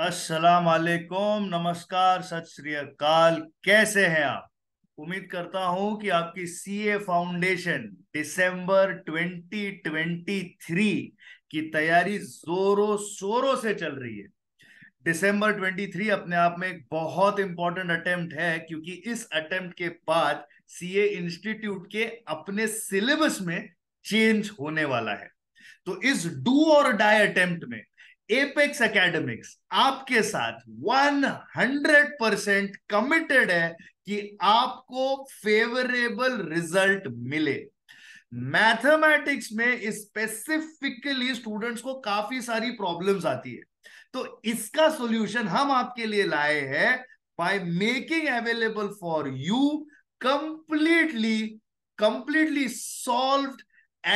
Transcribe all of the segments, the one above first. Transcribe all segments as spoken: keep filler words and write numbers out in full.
अस्सलाम वालेकुम, नमस्कार, सत श्री अकाल। कैसे हैं आप? उम्मीद करता हूं कि आपकी सीए फाउंडेशन दिसंबर ट्वेंटी ट्वेंटी थ्री की तैयारी जोरों शोरों से चल रही है। दिसंबर ट्वेंटी थ्री अपने आप में एक बहुत इंपॉर्टेंट अटेम्प्ट है, क्योंकि इस अटेम्प्ट के बाद सीए इंस्टीट्यूट के अपने सिलेबस में चेंज होने वाला है। तो इस डू और डाई अटेम्प्ट में एपेक्स एकेडमिक्स आपके साथ हंड्रेड परसेंट कमिटेड है कि आपको फेवरेबल रिजल्ट मिले। मैथमेटिक्स में स्पेसिफिकली स्टूडेंट्स को काफी सारी प्रॉब्लम्स आती है, तो इसका सॉल्यूशन हम आपके लिए लाए हैं by making available for you completely completely solved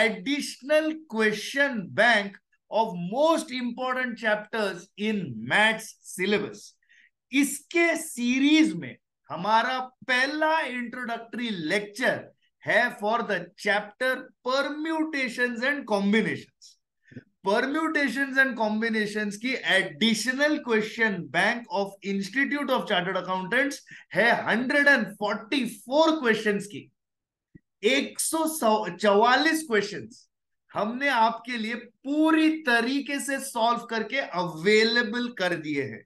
additional question bank of most important chapters in maths syllabus। इसके सीरीज में हमारा पहला इंट्रोडक्टरी लेक्चर है for the chapter permutations and combinations. Permutations and combinations की additional question bank of institute of chartered accountants है एक सौ चौवालीस क्वेश्चंस की। एक सौ चौवालीस क्वेश्चंस हमने आपके लिए पूरी तरीके से सॉल्व करके अवेलेबल कर दिए हैं।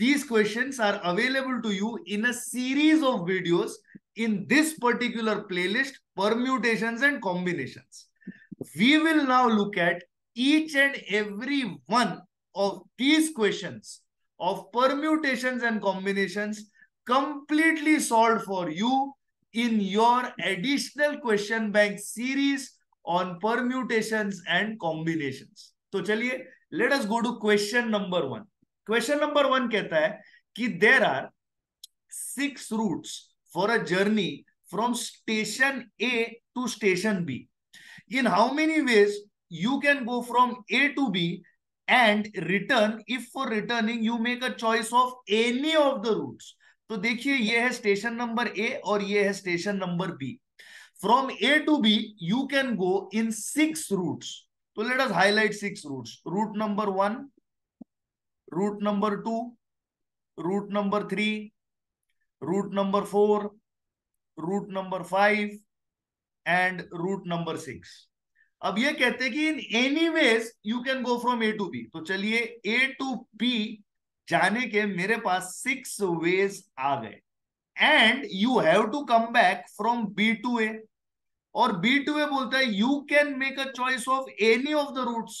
These questions are available to you in a series of videos in this particular playlist permutations and combinations. We will now look at each and every one of these questions of permutations and combinations completely solved for you in your additional question bank series on permutations and combinations। तो चलिए, let us go to question number one। Question number one कहता है कि there are six routes for a journey from station A to station B। In how many ways you can go from A to B and return if for returning you make a choice of any of the routes। तो देखिए, ये है station number A और ये है station number B। From A to B, you can go in six routes. So let us highlight six routes. Route number one, route number two, route number three, route number four, route number five, and route number six. अब ये कहते हैं कि in any ways you can go from A to B. तो चलिए A to B जाने के मेरे पास six ways आ गए। And you have to come back from B to A। और B to A बोलता है you can make a choice of any of the routes।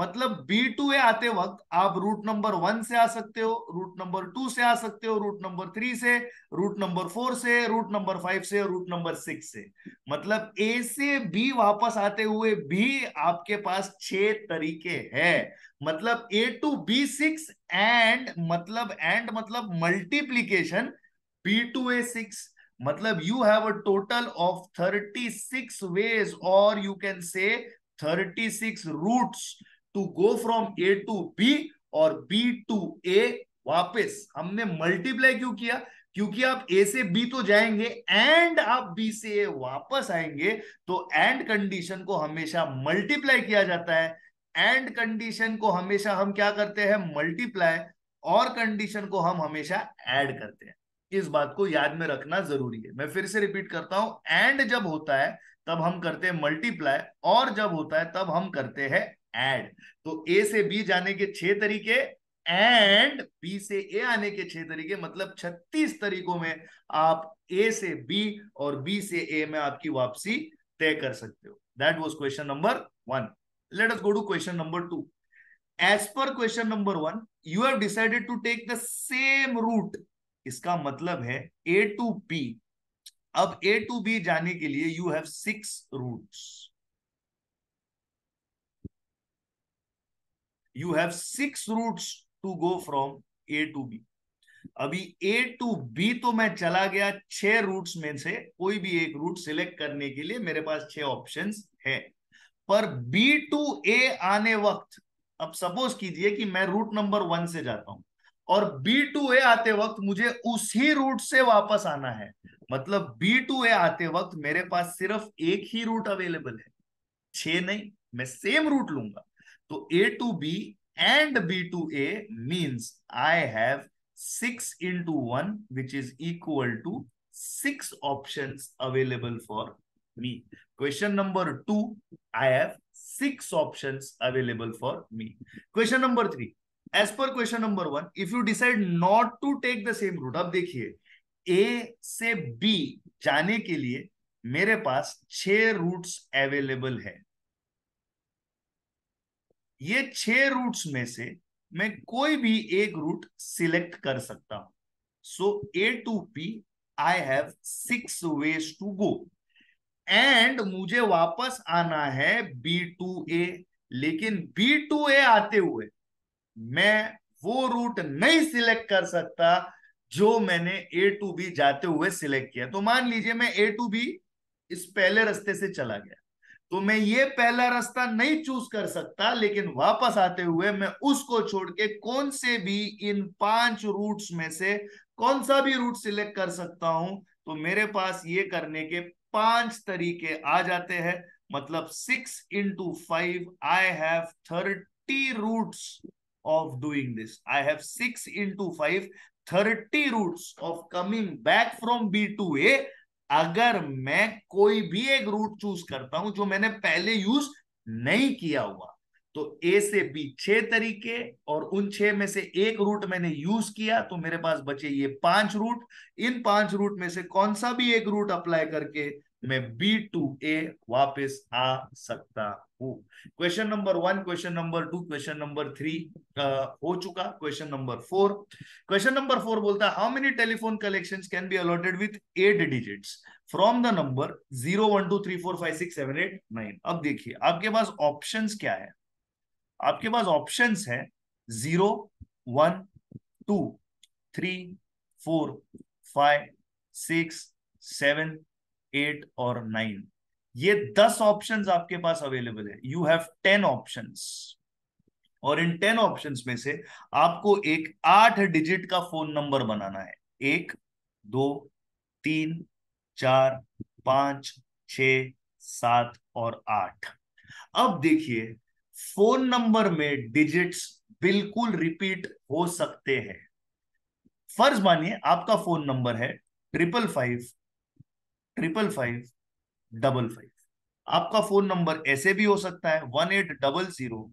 मतलब B to A आते वक्त आप रूट नंबर वन से आ सकते हो, रूट नंबर टू से आ सकते हो, रूट नंबर थ्री से, रूट नंबर फोर से, रूट नंबर फाइव से, रूट नंबर सिक्स से। मतलब A से B वापस आते हुए भी आपके पास छह तरीके हैं। मतलब A to B six and मतलब एंड मतलब multiplication B to A six, मतलब you have a total of thirty-six ways or you can say thirty-six routes to go from A to B और B to A वापस। हमने multiply क्यों किया? क्योंकि आप A से B तो जाएंगे एंड आप B से A वापस आएंगे, तो एंड कंडीशन को हमेशा मल्टीप्लाई किया जाता है। एंड कंडीशन को हमेशा हम क्या करते हैं? मल्टीप्लाई, और कंडीशन को हम हमेशा ऐड करते हैं। इस बात को याद में रखना जरूरी है। मैं फिर से रिपीट करता हूं, एंड जब होता है तब हम करते हैं मल्टीप्लाई, और जब होता है तब हम करते हैं ऐड। तो ए से बी जाने के छह तरीके एंड बी से ए आने के छह तरीके, मतलब छत्तीस तरीकों में आप ए से बी और बी से ए में आपकी वापसी तय कर सकते हो। That was question number one. Let us go to question number two. As per question number one, you have decided to take the same route. इसका मतलब है A to B। अब A to B जाने के लिए you have six routes। You have six routes to go from A to B। अभी A to B तो मैं चला गया, छह रूट्स में से कोई भी एक रूट सिलेक्ट करने के लिए मेरे पास छह ऑप्शंस है। पर B to A आने वक्त, अब सपोज कीजिए कि मैं रूट नंबर वन से जाता हूं और बी टू ए आते वक्त मुझे उसी रूट से वापस आना है। मतलब बी टू ए आते वक्त मेरे पास सिर्फ एक ही रूट अवेलेबल है, छह नहीं, मैं सेम रूट लूंगा। तो A to B and B to A means I have six into one, which is equal to six options available for me. Question number two, I have six options available for me. Question number three, as per question number one, if you decide not to take the same route, अब देखिए A से B जाने के लिए मेरे पास छह roots available है। ये छह रूट्स में से मैं कोई भी एक रूट सिलेक्ट कर सकता हूं। So A to P I have six ways to go and मुझे वापस आना है बी टू ए, लेकिन बी टू ए आते हुए मैं वो रूट नहीं सिलेक्ट कर सकता जो मैंने ए टू बी जाते हुए सिलेक्ट किया। तो मान लीजिए मैं ए टू बी इस पहले रास्ते से चला गया, तो मैं ये पहला रास्ता नहीं चूज कर सकता, लेकिन वापस आते हुए मैं उसको छोड़ के कौन से भी इन पांच रूट्स में से कौन सा भी रूट सिलेक्ट कर सकता हूं। तो मेरे पास ये करने के पांच तरीके आ जाते हैं, मतलब six into five I have thirty routes of doing this. I have six into five thirty routes of coming back from B to A, अगर मैं कोई भी एक रूट चूज करता हूं जो मैंने पहले यूज नहीं किया हुआ। तो ए से बी छह तरीके और उन छह में से एक रूट मैंने यूज किया, तो मेरे पास बचे ये पांच रूट। इन पांच रूट में से कौन सा भी एक रूट अप्लाई करके मैं बी टू ए वापिस आ सकता हूं। Question number one, question number two, question number three हो चुका। Question number four, question number four बोलता है how many telephone collections can be allotted with eight digits from the number zero one two three four five six seven eight nine. अब देखिए आपके पास options क्या है, आपके पास ऑप्शंस है zero one two three four five six seven eight और नाइन, ये दस ऑप्शंस आपके पास अवेलेबल है। यू हैव टेन ऑप्शंस और इन टेन ऑप्शंस में से आपको एक आठ डिजिट का फोन नंबर बनाना है। एक, दो, तीन, चार, पांच, छह, सात और आठ। अब देखिए फोन नंबर में डिजिट्स बिल्कुल रिपीट हो सकते हैं। फर्ज मानिए आपका फोन नंबर है triple five triple five double five. आपका फोन नंबर ऐसे भी हो सकता है वन एट डबल जीरो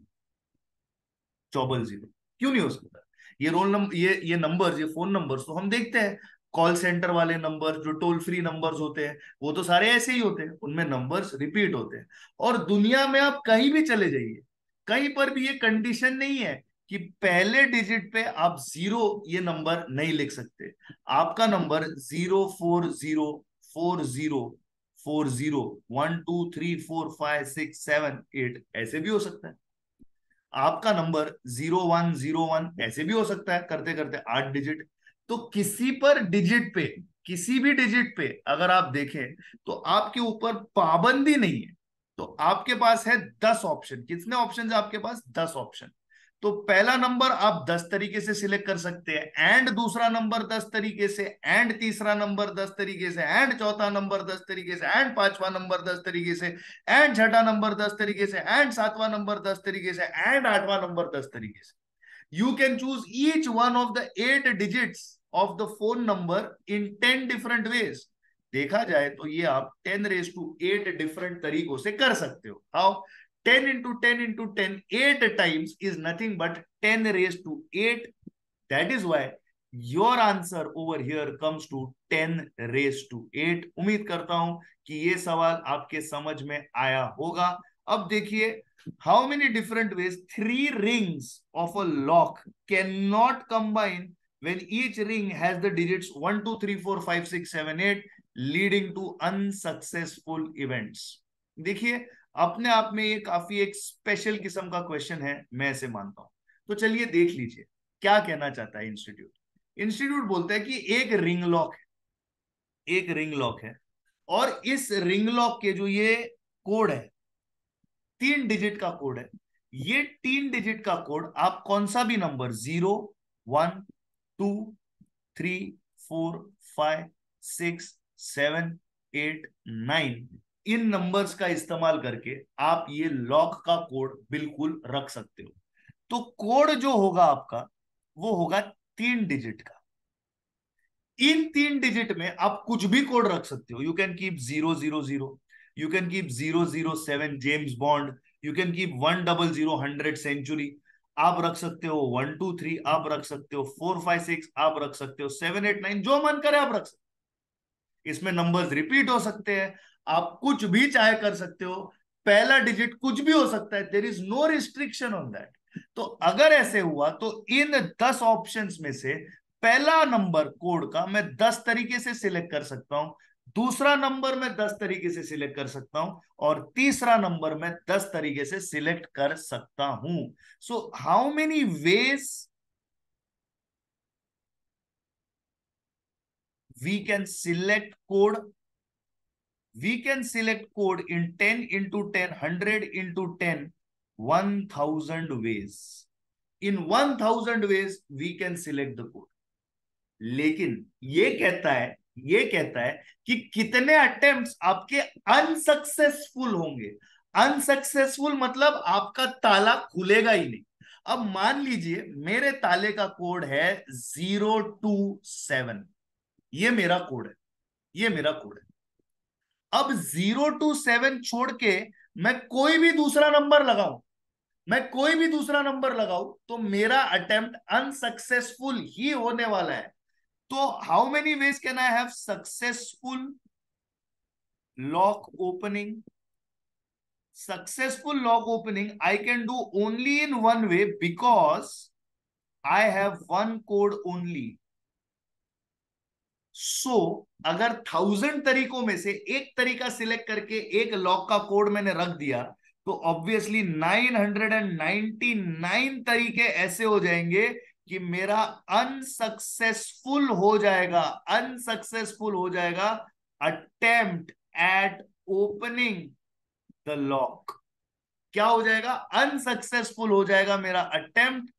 चौबल जीरो। क्यों नहीं हो सकता? ये रोल नंबर, ये ये नंबर्स, ये फोन नंबर्स तो हम देखते हैं, कॉल सेंटर वाले नंबर, जो टोल फ्री नंबर्स होते हैं वो तो सारे ऐसे ही होते हैं, उनमें नंबर्स रिपीट होते हैं। और दुनिया में आप कहीं भी चले जाइए, कहीं पर भी ये कंडीशन नहीं है कि पहले डिजिट पे आप जीरो ये नंबर नहीं लिख सकते। आपका number zero four zero four zero four zero one two three four five six seven eight ऐसे भी हो सकता है। आपका number zero one zero one ऐसे भी हो सकता है, करते करते आठ डिजिट। तो किसी पर डिजिट पे, किसी भी डिजिट पे अगर आप देखें तो आपके ऊपर पाबंदी नहीं है। तो आपके पास है दस ऑप्शन। कितने ऑप्शन है आपके पास? दस ऑप्शन। तो पहला नंबर आप दस तरीके से सिलेक्ट कर सकते हैं एंड दूसरा नंबर दस तरीके से एंड तीसरा नंबर दस तरीके से एंड चौथा नंबर दस तरीके से एंड पांचवा नंबर दस तरीके से एंड छठा नंबर दस तरीके से एंड सातवां नंबर दस तरीके से एंड आठवां नंबर दस तरीके से। You can choose each one of the eight digits of the phone number in ten different ways. देखा जाए तो ये आप ten raise to eight different तरीकों से कर सकते हो। How? ten into ten into ten, eight times is nothing but ten raised to eight. That is why your answer over here comes to ten raised to eight. उम्मीद करता हूं कि ये सवाल आपके समझ में आया होगा। अब देखिए how many different ways three rings of a lock cannot combine when each ring has the digits one two three four five six seven eight, leading to unsuccessful events. देखिए अपने आप में ये काफी एक स्पेशल किस्म का क्वेश्चन है, मैं ऐसे मानता हूं। तो चलिए देख लीजिए क्या कहना चाहता है इंस्टीट्यूट। इंस्टीट्यूट बोलता है कि एक रिंग लॉक है, एक रिंग लॉक है और इस रिंग लॉक के जो ये कोड है, तीन डिजिट का कोड है, ये तीन डिजिट का कोड आप कौन सा भी number zero one two three four five six seven eight nine इन नंबर्स का इस्तेमाल करके आप ये लॉक का कोड बिल्कुल रख सकते हो। तो कोड जो होगा आपका वो होगा तीन डिजिट का। इन तीन डिजिट में आप कुछ भी कोड रख सकते हो। You can keep zero zero zero, you can keep zero zero seven James Bond, you can keep one double zero hundred century, आप रख सकते हो वन टू थ्री, आप रख सकते हो फोर फाइव सिक्स, आप रख सकते हो सेवन एट नाइन, जो मन करे आप रख सकते हो। इसमें नंबर्स रिपीट हो सकते हैं, आप कुछ भी चाहे कर सकते हो, पहला डिजिट कुछ भी हो सकता है, there is no restriction on that. तो अगर ऐसे हुआ तो इन दस ऑप्शंस में से पहला नंबर कोड का मैं दस तरीके से सिलेक्ट कर सकता हूं, दूसरा नंबर मैं दस तरीके से सिलेक्ट कर सकता हूं और तीसरा नंबर मैं दस तरीके से सिलेक्ट कर सकता हूं। So how many ways we can select code? We can select code in ten into ten, one hundred into ten, one thousand ways. In one thousand ways, we can select the code. लेकिन ये कहता है, ये कहता है कि कितने attempts आपके unsuccessful होंगे। Unsuccessful मतलब आपका ताला खुलेगा ही नहीं। अब मान लीजिए मेरे ताले का कोड है zero two seven, ये मेरा कोड है, ये मेरा कोड है। अब जीरो टू सेवन छोड़ के मैं कोई भी दूसरा नंबर लगाऊं, मैं कोई भी दूसरा नंबर लगाऊं तो मेरा अटेम्प्ट अनसक्सेसफुल ही होने वाला है। तो how many ways can I have successful lock opening? Successful lock opening I can do only in one way because I have one code only. So so, अगर थाउजेंड तरीकों में से एक तरीका सिलेक्ट करके एक लॉक का कोड मैंने रख दिया तो obviously nine hundred ninety nine तरीके ऐसे हो जाएंगे कि मेरा अनसक्सेसफुल हो जाएगा, अनसक्सेसफुल हो जाएगा attempt at opening the lock. क्या हो जाएगा? अनसक्सेसफुल हो जाएगा मेरा attempt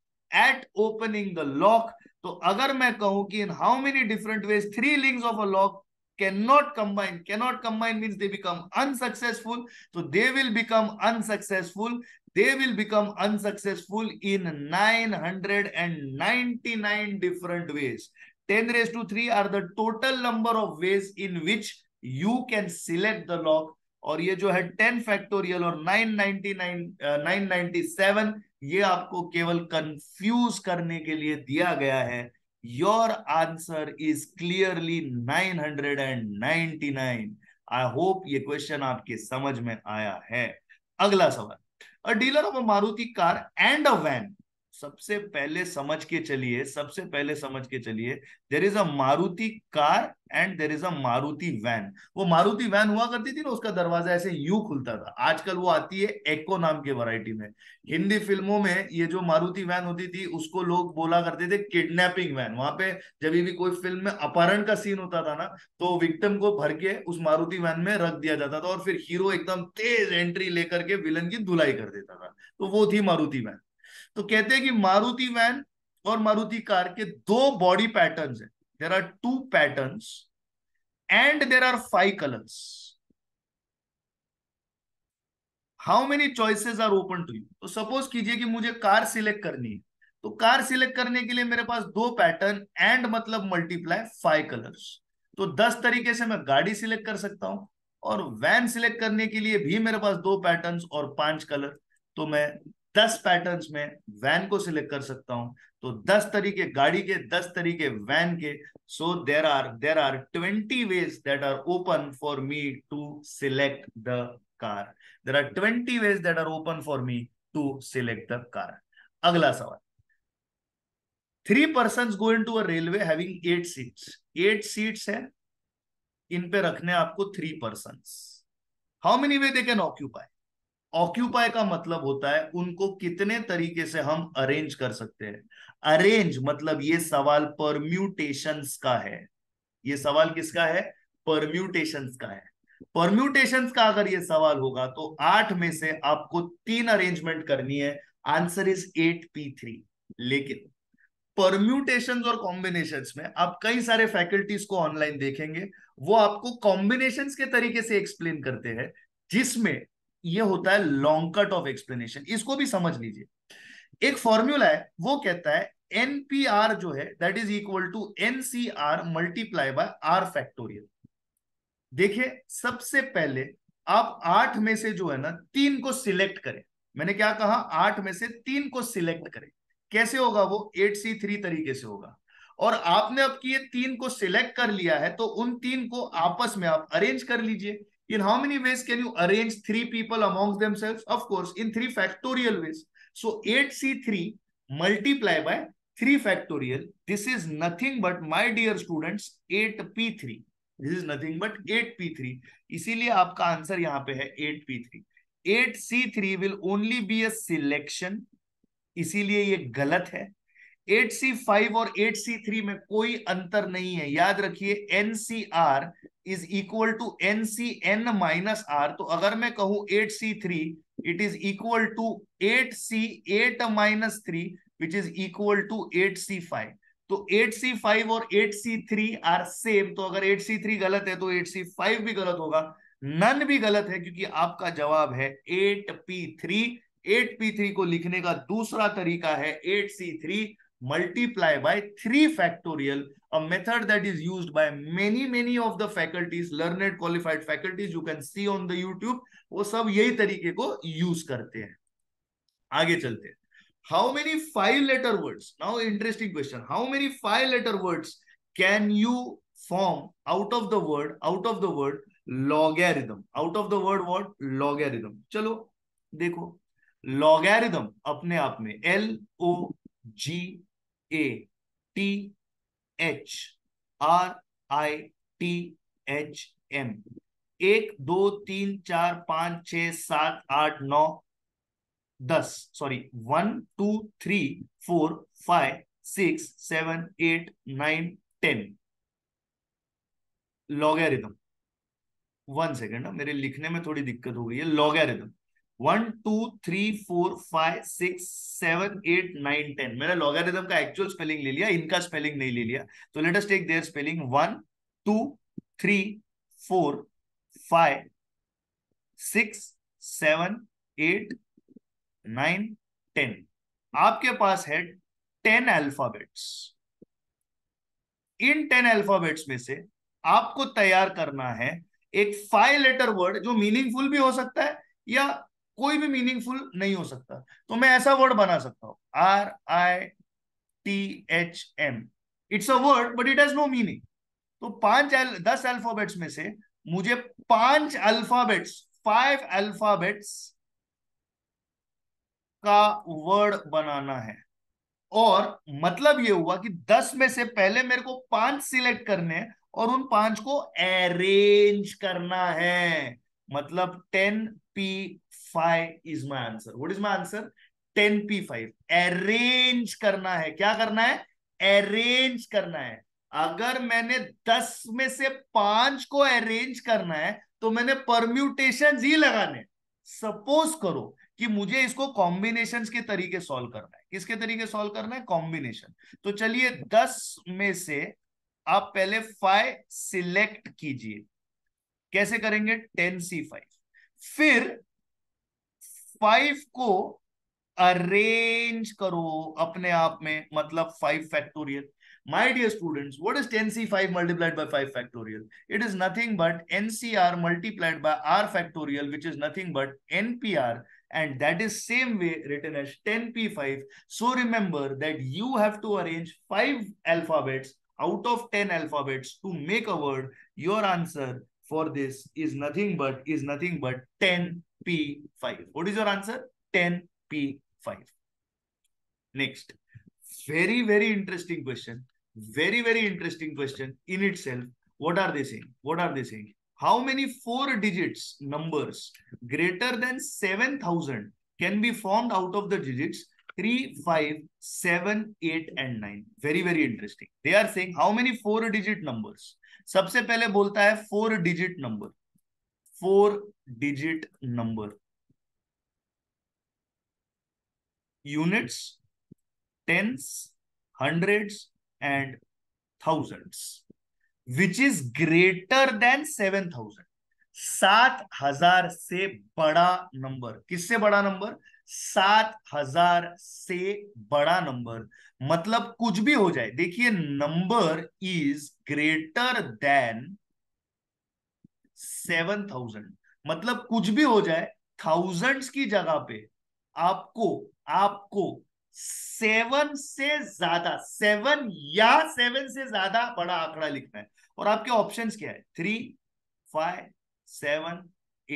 at opening the lock. तो अगर मैं कहूं कि in how many different ways three links of a lock can not combine, can not combine means they become unsuccessful, तो they will become unsuccessful, they will become unsuccessful in nine hundred ninety nine different ways. ten raised to three are the total number of ways in which you can select the lock. और ये जो है ten factorial और nine ninety nine, nine ninety seven, ये आपको केवल confuse करने के लिए दिया गया है। Your answer is clearly nine hundred ninety nine. I hope ये क्वेश्चन आपके समझ में आया है। अगला सवाल, a dealer of a Maruti car and a van. सबसे पहले समझ के चलिए, सबसे पहले समझ के चलिए there is a Maruti car and there is a Maruti van. वो मारुति वैन हुआ करती थी ना, उसका दरवाजा ऐसे यू खुलता था। आजकल वो आती है एको नाम के वैरायटी में। हिंदी फिल्मों में ये जो मारुति वैन होती थी उसको लोग बोला करते थे किडनैपिंग वैन। वहां पे जब भी कोई फिल्म में अपहरण का सीन होता था ना, तो विक्टिम को भर के उस मारुति वैन में रख दिया जाता था और फिर हीरो एकदम तेज एंट्री लेकर के विलन की धुलाई कर देता था। तो वो थी मारुति वैन। तो कहते हैं कि मारुति वैन और मारुति कार के दो बॉडी पैटर्न्स हैं। There are two patterns and there are five colours. How many choices are open to you? तो सपोज कीजिए कि मुझे कार सिलेक्ट करनी है, तो कार सिलेक्ट करने के लिए मेरे पास दो पैटर्न एंड मतलब मल्टीप्लाई फाइव कलर्स, तो दस तरीके से मैं गाड़ी सिलेक्ट कर सकता हूं। और वैन सिलेक्ट करने के लिए भी मेरे पास दो पैटर्न और पांच कलर, तो मैं दस पैटर्न्स में वैन को सिलेक्ट कर सकता हूं। तो दस तरीके गाड़ी के, दस तरीके वैन के। So there are there are twenty ways that are open for me to select the car. There are twenty ways that are open for me to select the car. अगला सवाल, three persons go into a railway having eight seats. Eight seats है, इन पे रखने आपको three persons. How many way they can occupy? Occupy का मतलब होता है उनको कितने तरीके से हम अरेंज कर सकते हैं। अरेंज मतलब ये सवाल परम्यूटेशंस का है। ये सवाल किसका है? परम्यूटेशंस का है। परम्यूटेशंस का अगर ये सवाल होगा तो आठ में से आपको तीन अरेंजमेंट करनी है। Answer is eight P three. लेकिन परम्यूटेशंस और कॉम्बिनेशंस में आप कई सारे फैकल्टीज को ऑनलाइन देखेंगे, वो आपको कॉम्बिनेशंस के तरीके से एक्सप्लेन करते हैं, जिसमें ये होता है लॉन्ग कट ऑफ एक्सप्लेनेशन। इसको भी समझ लीजिए एक फॉर्मूला है वो कहता है एनपीआर जो है that is equal to NCR multiply by R factorial. देखिए सबसे पहले आप आठ में से जो है ना तीन को सिलेक्ट करें। मैंने क्या कहा, आठ में से तीन को सिलेक्ट करें। कैसे होगा वो एट सी थ्री तरीके से होगा। और आपने अब ये तीन को सिलेक्ट कर लिया है तो उन तीन को आपस में आप अरेंज कर लीजिए। In how many ways can you arrange three people among themselves? Of course in three factorial ways. So eight C three multiply by three factorial, this is nothing but my dear students eight P three. This is nothing but eight P three, इसीलिए आपका answer यहाँ पे है eight P three. Eight C three will only be a selection, इसीलिए ये गलत है। Eight C five और एट सी थ्री में कोई अंतर नहीं है। याद रखिए N C R is equal to N C N minus R, तो अगर मैं कहूं eight C three it is equal to eight C eight minus three which is equal to eight C five. तो एट सी फाइव और eight C three are same, तो अगर eight C three गलत है तो एट सी फाइव भी गलत होगा, नन भी गलत है क्योंकि आपका जवाब है eight P three. Eight P three को लिखने का दूसरा तरीका है eight C three multiply by three factorial, a method that is used by many many of the faculties, learned qualified faculties you can see on the YouTube। वो सब यही तरीके को यूज करते हैं। आगे चलते हैं। How many five letter words? Now interesting question. How many five letter words can you form out of the word out of the word logarithm? Out of the word what? Logarithm। चलो देखो logarithm अपने आप में L O G A T H R I T H M। एक दो तीन चार पांच छह सात आठ नौ दस sorry one two three four five six seven eight nine ten logarithm. One second ना, मेरे लिखने में थोड़ी दिक्कत हो रही है। Logarithm one two three four five six seven eight nine ten. मेरा लॉगरिथम का एक्चुअल स्पेलिंग ले लिया, इनका स्पेलिंग नहीं ले लिया। तो let us take their spelling one two three four five six seven eight nine ten. आपके पास है टेन अल्फाबेट्स। इन टेन अल्फाबेट्स में से आपको तैयार करना है एक फाइव लेटर वर्ड जो मीनिंगफुल भी हो सकता है या कोई भी मीनिंगफुल नहीं हो सकता। तो मैं ऐसा वर्ड बना सकता हूं R I T H M. It's a word but it has no meaning. तो पांच दस अल्फाबेट्स में से मुझे पांच अल्फाबेट्स फाइव अल्फाबेट्स का वर्ड बनाना है। और मतलब ये हुआ कि दस में से पहले मेरे को पांच सिलेक्ट करने हैं और उन पांच को अरेंज करना है। मतलब ten P five is my answer. What is my answer? Ten P five. Arrange करना है। क्या करना है? अरेंज करना है। अगर मैंने दस में से पांच को अरेंज करना है तो मैंने परम्यूटेशंस ही लगाने। सपोज करो कि मुझे इसको कॉम्बिनेशंस के तरीके सॉल्व करना है। किसके तरीके सॉल्व करना है? कॉम्बिनेशन। तो चलिए दस में से आप पहले फाइव सिलेक्ट कीजिए। कैसे करेंगे? Ten C five. फिर फाइव को अरेंज करो अपने आप में, मतलब five factorial. My dear students, what is ten C five multiplied by five factorial? It is nothing but N C R multiplied by R factorial, which is nothing but N P R, and that is same way written as ten P five. So remember that you have to arrange five alphabets out of ten alphabets to make a word. Your answer for this is nothing but is nothing but ten P five. What is your answer? Ten P five. Next, very very interesting question. Very, very interesting question in itself. What are they saying? What are they saying? How many four digits numbers greater than seven thousand can be formed out of the digits three, five, seven, eight and nine? Very, very interesting. They are saying how many four digit numbers? सबसे पहले बोलता है four digit number. Four digit number. Units, tens, hundreds and thousands, which is greater than seven thousand. सात हजार से बड़ा number. किससे बड़ा नंबर? सात हजार से बड़ा नंबर, मतलब कुछ भी हो जाए। देखिए number is greater than seven thousand, मतलब कुछ भी हो जाए, थाउजेंड्स की जगह पे आपको आपको सेवन से ज्यादा, सेवन या सेवन से ज्यादा बड़ा आंकड़ा लिखना है। और आपके ऑप्शंस क्या है? Three, five, seven,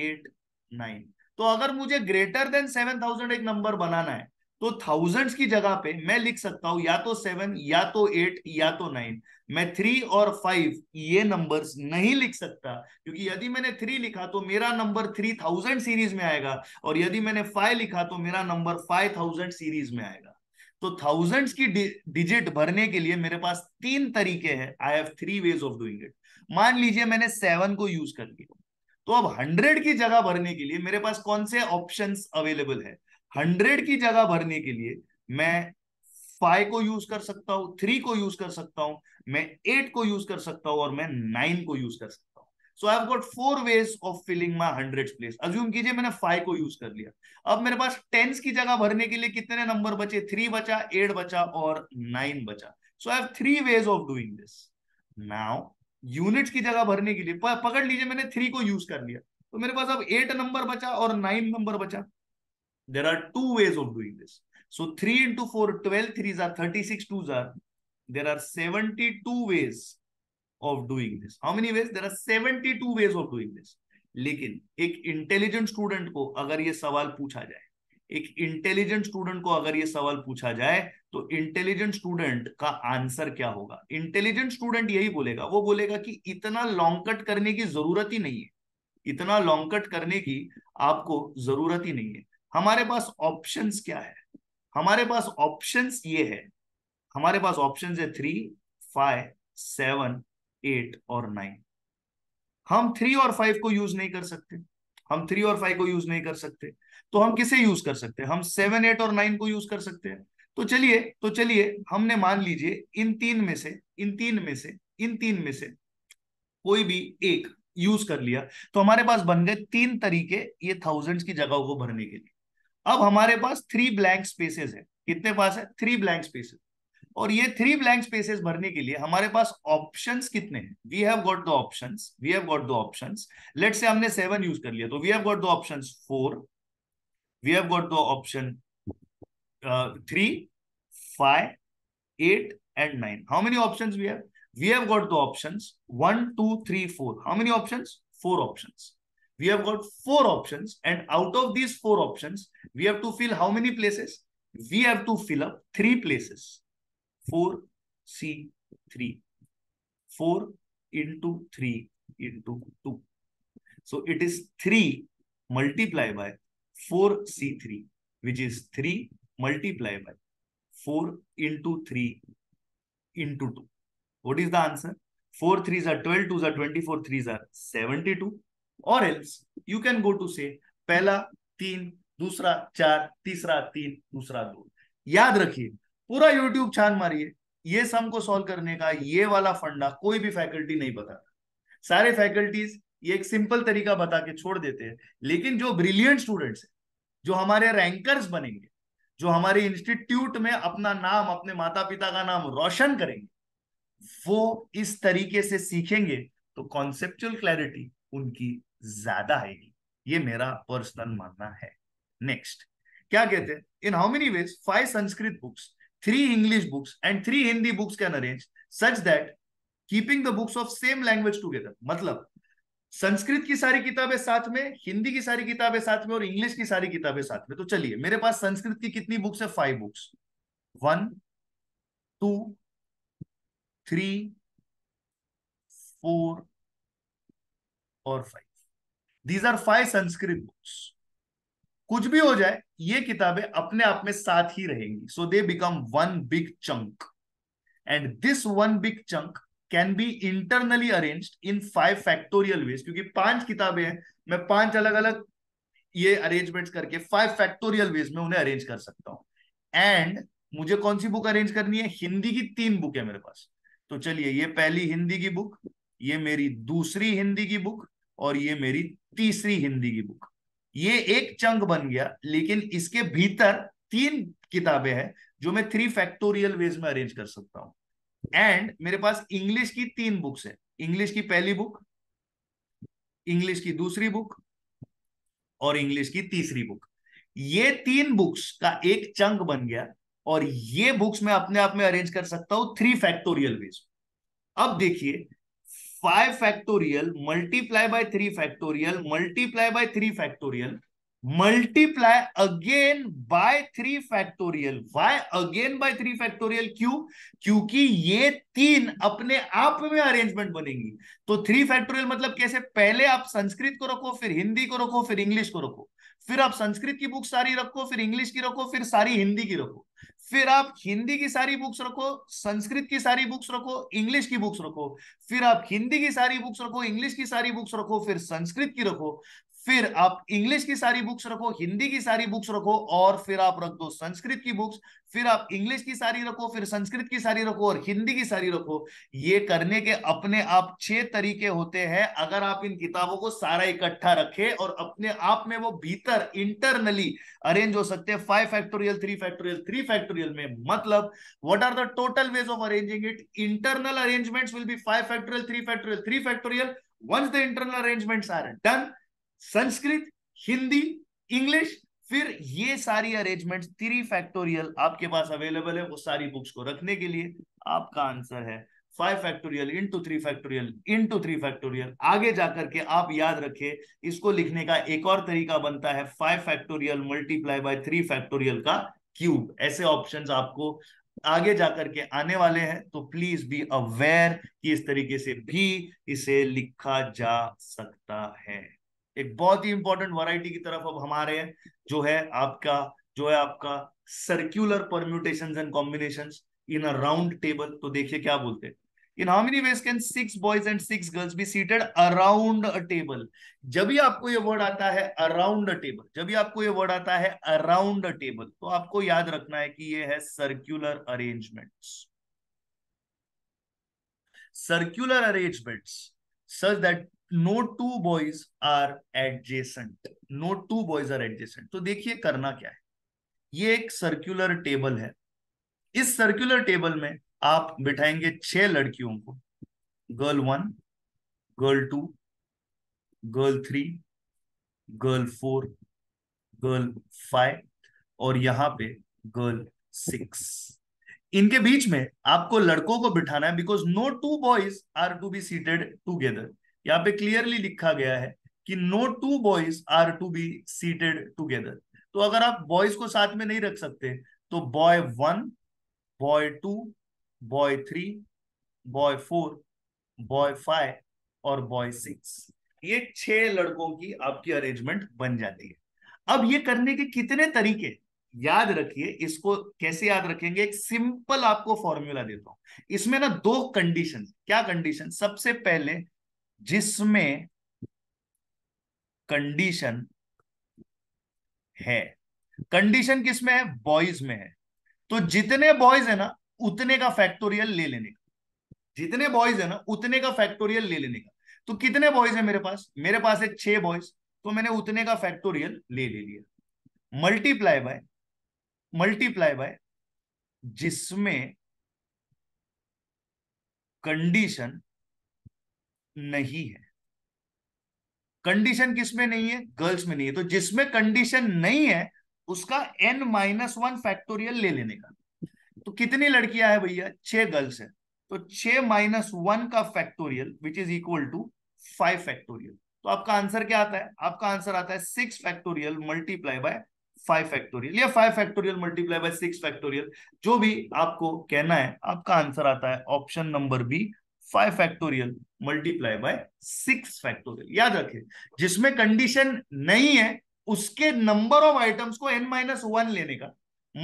eight, nine. तो अगर मुझे ग्रेटर देन सेवन थाउजेंड एक नंबर बनाना है तो थाउजेंड्स की जगह पे मैं लिख सकता हूं या तो सेवन या तो एट या तो नाइन। मैं थ्री और फाइव ये नंबर्स नहीं लिख सकता, क्योंकि यदि मैंने थ्री लिखा तो मेरा नंबर थ्री थाउजेंड सीरीज में आएगा, और यदि मैंने फाइव लिखा तो मेरा नंबर फाइव थाउजेंड सीरीज में आएगा। तो थाउजेंड्स की डिजिट भरने के लिए मेरे पास तीन तरीके हैं। I have three ways of doing it. मान लीजिए मैंने सेवन को यूज कर लिया, तो अब हंड्रेड की जगह भरने के लिए मेरे पास कौन से ऑप्शंस अवेलेबल है? हंड्रेड की जगह भरने के लिए मैं फाइव को यूज कर सकता हूं, थ्री को यूज कर सकता हूं, मैं एट को यूज कर सकता हूं, और मैं नाइन को यूज कर सकता हूं। So I have got four ways of filling my hundreds place. Assume कीजिए मैंने फाइव को यूज कर लिया, अब मेरे पास टेंस की जगह भरने के लिए कितने नंबर बचे? थ्री बचा, एट बचा, और नाइन बचा। So I have three ways of doing this. Now units की जगह भरने के लिए पकड़ लीजिए मैंने थ्री को यूज कर लिया, तो मेरे पास अब एट नंबर बचा और नाइन नंबर बचा। There are two ways of doing this. So three into four, twelve. Threes are thirty-six. Twos are. There are seventy-two ways of doing this. How many ways? There are seventy-two ways of doing this. लेकिन एक intelligent student को अगर ये सवाल पूछा जाए, एक intelligent student को अगर ये सवाल पूछा जाए तो इंटेलिजेंट स्टूडेंट का आंसर क्या होगा? इंटेलिजेंट स्टूडेंट यही बोलेगा, वो बोलेगा कि इतना लॉन्ग कट करने की जरूरत ही नहीं है, इतना लॉन्ग कट करने की आपको जरूरत ही नहीं है। हमारे पास ऑप्शंस क्या है? हमारे पास ऑप्शंस ये है, हमारे पास ऑप्शंस है थ्री, फाइव, सेवन, एट और नाइन। हम थ्री और फाइव को यूज नहीं कर सकते, हम थ्री और फाइव को यूज नहीं कर सकते, तो हम किसे यूज कर सकते हैं? हम सेवन, एट और नाइन को यूज कर सकते हैं। तो चलिए तो चलिए हमने मान लीजिए इन तीन में से इन तीन में से इन तीन में से कोई भी एक यूज कर लिया, तो हमारे पास बन गए तीन तरीके ये थाउजेंड्स की जगहों को भरने के लिए। अब हमारे पास थ्री ब्लैंक स्पेसेस है। कितने पास है? Three blank spaces. और ये थ्री ब्लैंक स्पेसेस भरने के लिए हमारे पास ऑप्शंस कितने हैं? We have got the options, we have got the options. Late say हमने सेवन यूज कर लिया, तो we have got the options four, we have got the option three, five, eight and nine. How many options we have? We have got the options one, two, three, four. How many options? Four options. We have got four options, and out of these four options, we have to fill how many places? We have to fill up three places. Four, C, three. Four into three into two. So it is three multiplied by four C three, which is three multiplied by four into three into two. What is the answer? Four threes are twelve, twos are twenty-four, threes are seventy-two. Or else you can go to say पहला तीन, दूसरा चार, तीसरा तीन, दूसरा दो। याद रखिए, पूरा YouTube छान मारिए, ये सम को सॉल्व करने का ये वाला फंडा कोई भी फैकल्टी नहीं बताता। सारे फैकल्टीज ये एक सिंपल तरीका बता के छोड़ देते हैं, लेकिन जो ब्रिलियंट स्टूडेंट्स हैं, जो हमारे रैंकर्स बनेंगे, जो हमारे इंस्टीट्यूट में अपना नाम, अपने माता पिता का नाम रोशन करेंगे, वो इस तरीके से सीखेंगे तो कॉन्सेप्चुअल क्लैरिटी उनकी ज्यादा आएगी। ये मेरा पर्सनल मानना है। नेक्स्ट क्या कहते हैं? In how many ways five Sanskrit books, three English books and three Hindi books can arrange such that keeping the books of same language together. मतलब संस्कृत की सारी किताबें साथ में, हिंदी की सारी किताबें साथ में, और इंग्लिश की सारी किताबें साथ में। तो चलिए मेरे पास संस्कृत की कितनी बुक्स है? Five books. One, two, three, four और five. These are five Sanskrit books. कुछ भी हो जाए ये किताबें अपने आप में साथ ही रहेंगी। So they become one big chunk and this one big chunk can be internally arranged in five factorial ways. क्योंकि पांच किताबें हैं, मैं पांच अलग अलग ये अरेंजमेंट्स करके फाइव फैक्टोरियल वेज में उन्हें अरेंज कर सकता हूं। एंड मुझे कौन सी बुक अरेंज करनी है? हिंदी की तीन बुक है मेरे पास। तो चलिए ये पहली हिंदी की बुक, ये मेरी दूसरी हिंदी की बुक, और ये मेरी तीसरी हिंदी की बुक। ये एक चंक बन गया, लेकिन इसके भीतर तीन किताबें हैं जो मैं थ्री फैक्टोरियल वेज में अरेंज कर सकता हूँ। एंड मेरे पास इंग्लिश की तीन बुक्स है, इंग्लिश की पहली बुक, इंग्लिश की दूसरी बुक और इंग्लिश की तीसरी बुक। ये तीन बुक्स का एक चंक बन गया और ये बुक्स मैं अपने आप में अरेंज कर सकता हूं थ्री फैक्टोरियल वेज। अब देखिए, five factorial multiply by three factorial multiply by three factorial multiply again by three factorial. Why again by three factorial? क्यों? क्योंकि ये तीन अपने आप में अरेंजमेंट बनेंगी। तो थ्री फैक्टोरियल मतलब कैसे? पहले आप संस्कृत को रखो, फिर हिंदी को रखो, फिर इंग्लिश को रखो, फिर आप संस्कृत की बुक सारी रखो, फिर इंग्लिश की रखो, फिर सारी हिंदी की रखो, फिर आप हिंदी की सारी बुक्स रखो, संस्कृत की सारी बुक्स रखो, इंग्लिश की बुक्स रखो, फिर आप हिंदी की सारी बुक्स रखो, इंग्लिश की सारी बुक्स रखो, फिर संस्कृत की रखो, फिर आप इंग्लिश की सारी बुक्स रखो, हिंदी की सारी बुक्स रखो, और फिर आप रख दो संस्कृत की बुक्स, फिर आप इंग्लिश की सारी रखो, फिर संस्कृत की सारी रखो और हिंदी की सारी रखो। ये करने के अपने आप छह तरीके होते हैं। अगर आप इन किताबों को सारा इकट्ठा रखें और अपने आप में वो भीतर इंटरनली अरेंज हो सकते हैं five factorial, three factorial, three factorial में। मतलब what are the total ways of arranging it? Internal arrangements will be five factorial, three factorial, three factorial. Once the internal arrangements are done, Sanskrit, Hindi, English, फिर ये सारी arrangement three factorial आपके पास available है। वो सारी बुक्स को रखने के लिए आपका आंसर है five factorial into three factorial into three factorial. आगे जाकर के आप याद रखिए, इसको लिखने का एक और तरीका बनता है five factorial multiply by three factorial का क्यूब। ऐसे ऑप्शंस आपको आगे जाकर के आने वाले हैं, तो प्लीज बी अवेयर कि इस तरीके से भी इसे लिखा जा सकता है। एक बहुत ही इंपॉर्टेंट वैरायटी की तरफ अब हमारे जो है आपका जो है आपका circular permutations and combinations in a round table. तो देखिए क्या बोलते हैं, in how many ways can six boys and six girls be seated around a table. जब भी आपको ये वर्ड आता है अराउंड अ टेबल, जब भी आपको ये वर्ड आता है अराउंड अ टेबल, तो आपको याद रखना है कि ये है circular arrangements. Circular arrangements such that no two boys are adjacent, no two boys are adjacent. तो देखिए करना क्या है, ये एक सर्कुलर टेबल है। इस सर्कुलर टेबल में आप बिठाएंगे छह लड़कियों को, girl one, girl two, girl three, girl four, girl five और यहाँ पे गर्ल सिक्स। इनके बीच में आपको लड़कों को बिठाना है because no two boys are to be seated together. यहाँ पे क्लियरली लिखा गया है कि no two boys are to be seated together. तो अगर आप बॉयज को साथ में नहीं रख सकते तो boy one, boy two, boy three, boy four, boy five और बॉय सिक्स, ये छह लड़कों की आपकी अरेंजमेंट बन जाती है। अब ये करने के कितने तरीके याद रखिए, इसको कैसे याद रखेंगे, एक सिंपल आपको फॉर्मूला देता हूं। इसमें ना दो कंडीशन, क्या कंडीशन? सबसे पहले जिसमें कंडीशन है, कंडीशन किसमें है? बॉयज में है। तो जितने बॉयज है ना उतने का फैक्टोरियल ले लेने का, जितने बॉयज है ना उतने का फैक्टोरियल ले लेने का। तो कितने बॉयज है मेरे पास? मेरे पास है छह बॉयज, तो मैंने उतने का फैक्टोरियल ले ले लिया। मल्टीप्लाई बाय मल्टीप्लाई बाय जिसमें कंडीशन नहीं है। कंडीशन किसमें नहीं है? गर्ल्स में नहीं है। तो जिसमें कंडीशन नहीं है उसका एन माइनस वन फैक्टोरियल ले लेने का। तो कितनी लड़कियां हैं भैया? छह गर्ल्स हैं, तो छह माइनस वन का factorial which is equal to five factorial. तो आपका आंसर क्या आता है? आपका आंसर आता है six factorial multiply by five factorial या five factorial multiply by six factorial, जो भी आपको कहना है। आपका आंसर आता है option number B, five factorial multiply by six factorial. याद रखें, जिसमें कंडीशन नहीं है उसके नंबर ऑफ आइटम्स को एन माइनस वन लेने का,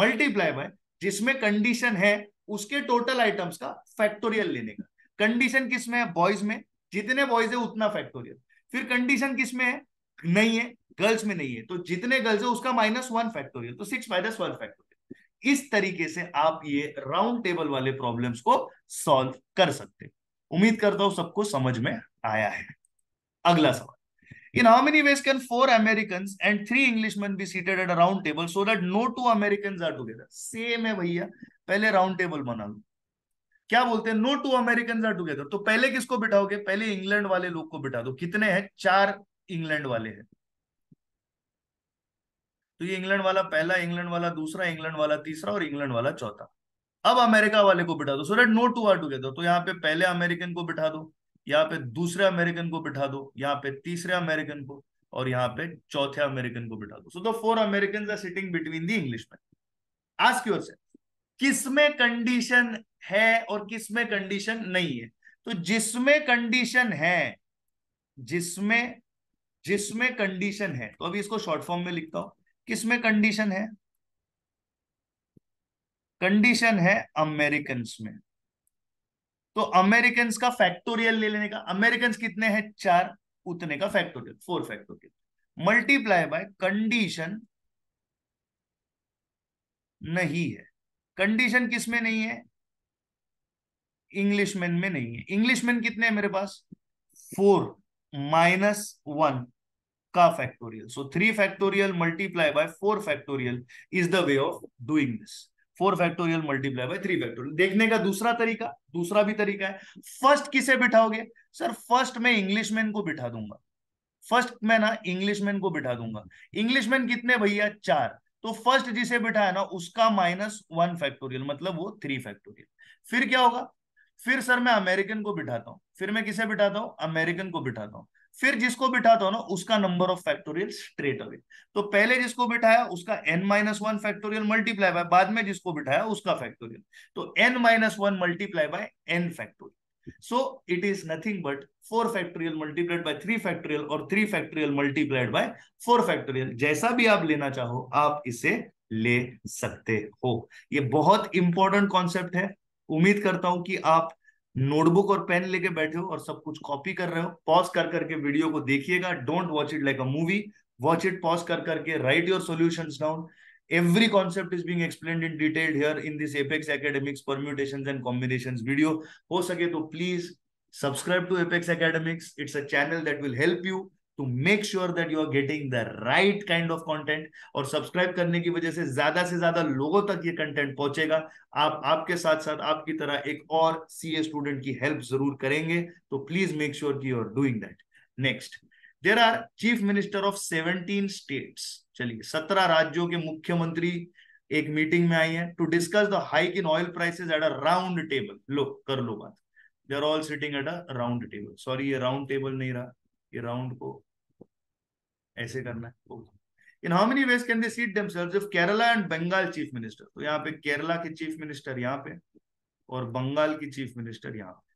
मल्टीप्लाई बाय जिसमें कंडीशन है उसके टोटल आइटम्स का फैक्टोरियल लेने का। कंडीशन किसमें है? बॉयज में, जितने बॉयज है उतना फैक्टोरियल। फिर कंडीशन किसमें है? नहीं है, गर्ल्स में नहीं है, तो जितने गर्ल्स है उसका माइनस वन फैक्टोरियल, तो सिक्स माइनस वन फैक्टोरियल। इस तरीके से आप ये राउंड टेबल वाले प्रॉब्लम्स को सॉल्व कर सकते हैं। उम्मीद करता हूं सबको समझ में आया है। अगला सवाल, In how many ways can four Americans and three Englishmen be seated at a round table so that no two Americans are together? Same है भैया, पहले round table बना लो। क्या बोलते हैं? No two Americans are together। तो पहले किसको बिठाओगे? पहले इंग्लैंड वाले लोग को बिठा दो। कितने हैं? चार इंग्लैंड वाले हैं। तो ये इंग्लैंड वाला पहला, इंग्लैंड वाला दूसरा, इंग्लैंड वाला तीसरा और इंग्लैंड वाला चौथा। अब अमेरिका वाले को बिठा दो so that no two are together. तो यहाँ पे पहले अमेरिकन को बिठा दो, यहाँ पे दूसरे अमेरिकन को बिठा दो, यहाँ पे तीसरे अमेरिकन को और यहाँ पे चौथे अमेरिकन को बिठा दो। So the four American are sitting between the Englishman. Ask yourself, किसमें कंडीशन है और किसमें कंडीशन नहीं है? तो जिसमें कंडीशन है, जिसमें जिसमें कंडीशन है, तो अभी इसको शॉर्ट फॉर्म में लिखता हूं। किसमें कंडीशन है? कंडीशन है अमेरिकन में। तो अमेरिकन का फैक्टोरियल ले लेने का, अमेरिकन कितने हैं? चार, उतने का फैक्टोरियल, four factorial multiply by condition नहीं है। कंडीशन किसमें नहीं है? इंग्लिशमैन में नहीं है। इंग्लिशमैन कितने हैं मेरे पास? फोर माइनस वन का factorial. So three factorial multiply by four factorial is the way of doing this. Four factorial multiply by three factorial. देखने का दूसरा तरीका, दूसरा भी तरीका है। फर्स्ट किसे बिठाओगे? सर फर्स्ट मैं इंग्लिशमैन को बिठा दूंगा। फर्स्ट मैं ना इंग्लिशमैन को बिठा दूंगा। इंग्लिशमैन कितने भैया? चार। तो फर्स्ट जिसे बिठाया ना उसका माइनस वन फैक्टोरियल, मतलब वो थ्री फैक्टोरियल। फिर क्या होगा? फिर सर मैं अमेरिकन को बिठाता हूँ। फिर मैं किसे बिठाता हूँ? अमेरिकन को बिठाता हूँ। फिर जिसको बिठाता हूँ ना उसका number of factorial straight away. तो पहले जिसको बिठाया उसका N minus one factorial multiply by बाद में जिसको बिठाया उसका फैक्टोरियल। तो N minus one multiply by N factorial. So it is nothing but four factorial multiplied by three factorial और three factorial multiplied by four factorial. जैसा भी आप लेना चाहो आप इसे ले सकते हो। ये बहुत इंपॉर्टेंट कॉन्सेप्ट है। उम्मीद करता हूं कि आप नोटबुक और पेन लेके बैठे हो और सब कुछ कॉपी कर रहे हो। पॉज कर करके वीडियो को देखिएगा। Don't watch it like a movie, watch it pause कर करके। Write your solutions down. Every concept is being explained in detail here in this Apex Academics permutations and combinations video. हो सके तो please subscribe to Apex Academics. It's a channel that will help you to make sure that you are getting the right kind of content. और subscribe करने की वजह से ज्यादा से ज्यादा लोगों तक ये कंटेंट पहुंचेगा। आप आपके साथ साथ आपकी तरह एक और सीए स्टूडेंट की हेल्प जरूर करेंगे। तो प्लीज मेक श्योर कि you are doing that. Next, there are chief minister of seventeen states. चलिए, सत्रह राज्यों के मुख्यमंत्री एक मीटिंग में आई है to discuss the hike in oil prices at a round table. लो कर लो बात। They are all sitting at a round table. Sorry, ये राउंड टेबल नहीं रहा, ये राउंड को ऐसे करना है। In how many ways can they seat themselves if Kerala and Bengal chief minister. तो यहाँ पे केरला के चीफ मिनिस्टर यहाँ पे और बंगाल की चीफ मिनिस्टर यहाँ पे।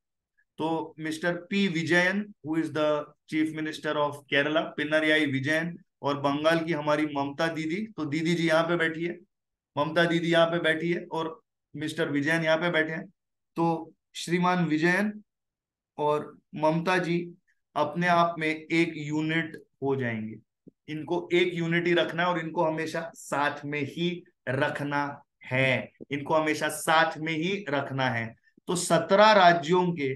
तो mister P Vijayan who is the chief minister of Kerala, Pinarayi Vijayan, और बंगाल की हमारी ममता दीदी। तो दीदी जी यहाँ पे बैठी है, ममता दीदी यहाँ पे बैठी है और मिस्टर विजयन यहाँ पे बैठे हैं। तो श्रीमान विजयन और ममता जी अपने आप में एक यूनिट हो जाएंगे। इनको एक यूनिट ही रखना है और इनको हमेशा साथ में ही रखना है। इनको हमेशा साथ में ही रखना है। तो सत्रह राज्यों के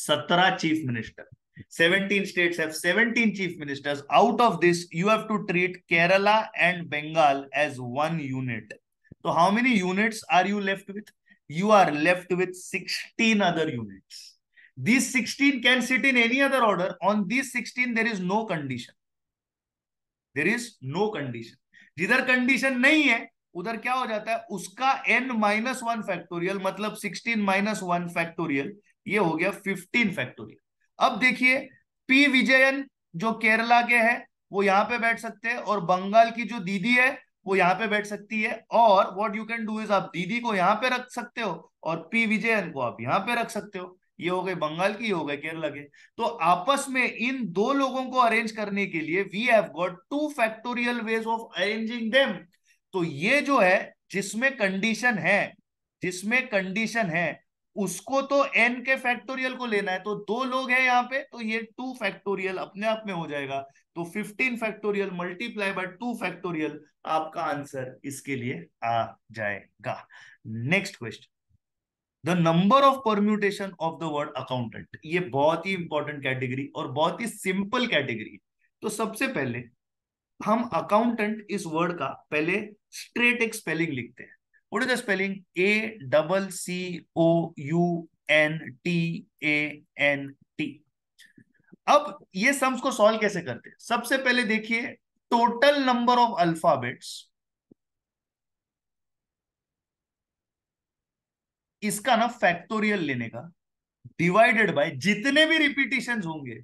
सत्रह chief minister, seventeen states have seventeen chief ministers. Out of this, you have to treat Kerala and Bengal as one unit. So how many units are you left with? You are left with sixteen other units. These sixteen can sit in any other order. On these sixteen, there is no condition. There is no condition. जिधर condition नहीं है उधर क्या हो जाता है? उसका n minus one factorial, मतलब sixteen minus one factorial, ये हो गया fifteen factorial. अब देखिए, पी विजयन जो केरला के हैं वो यहाँ पे बैठ सकते हैं और बंगाल की जो दीदी है वो यहाँ पे बैठ सकती है। और what you can do is आप दीदी को यहाँ पे रख सकते हो और पी विजयन को आप यहाँ पे रख सकते हो। ये हो गए बंगाल की, ये हो गए केरला के। तो आपस में इन दो लोगों को अरेंज करने के लिए we have got two factorial ways of arranging them. तो ये जो है जिसमें कंडीशन है, जिसमें कंडीशन है उसको तो एन के फैक्टोरियल को लेना है। तो दो लोग हैं यहाँ पे तो ये टू फैक्टोरियल अपने आप में हो जाएगा। तो fifteen factorial multiply by two factorial आपका आंसर इसके लिए आ जाएगा। Next question, the number of permutation of the word accountant. ये बहुत ही इंपॉर्टेंट कैटेगरी और बहुत ही सिंपल कैटेगरी। तो सबसे पहले हम अकाउंटेंट इस वर्ड का पहले स्ट्रेट एक स्पेलिंग लिखते हैं। What is the spelling? A double C O U N T A N T. अब ये सम्स को सॉल्व कैसे करते हैं? सबसे पहले देखिए टोटल नंबर ऑफ अल्फाबेट्स, इसका ना फैक्टोरियल लेने का, डिवाइडेड बाय जितने भी रिपीटिशंस होंगे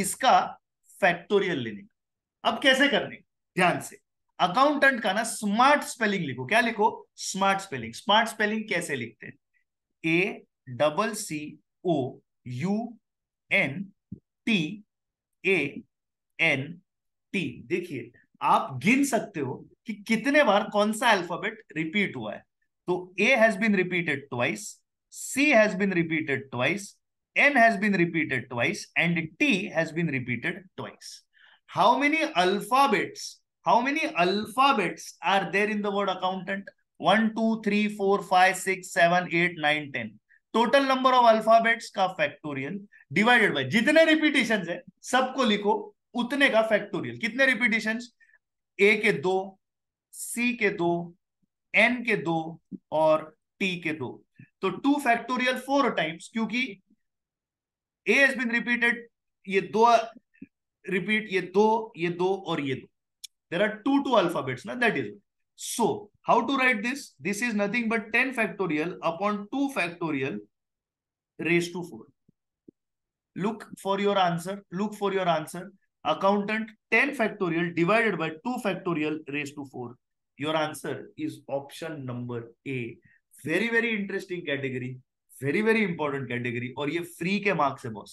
इसका फैक्टोरियल लेने का। अब कैसे करने? ध्यान से अकाउंटेंट का ना स्मार्ट स्पेलिंग लिखो। क्या लिखो? Smart spelling. स्मार्ट स्पेलिंग कैसे लिखते हैं? A double C O U N T A N T. देखिए आप गिन सकते हो कि कितने बार कौन सा अल्फाबेट रिपीट हुआ है। तो A has been repeated twice, C has been repeated twice, N has been repeated twice and T has been repeated twice. How many alphabets? How many alphabets are there in the word accountant? One, two, three, four, five, six, seven, eight, nine, ten. Total number of alphabets का factorial divided by जितने repetitions है सबको लिखो उतने का factorial। कितने repetitions? A के दो, C के दो, N के दो और T के दो। तो two factorial four times क्योंकि A has been repeated, ये दो रिपीट, ये दो, ये दो और ये दो। There are two two alphabets ना, that is. So how to write this? This is nothing but ten factorial upon two factorial raised to four. Look for your answer. Look for your answer. Accountant ten factorial divided by two factorial raised to four. Your answer is option number A. Very very interesting category. Very very important category और ये free के marks है boss.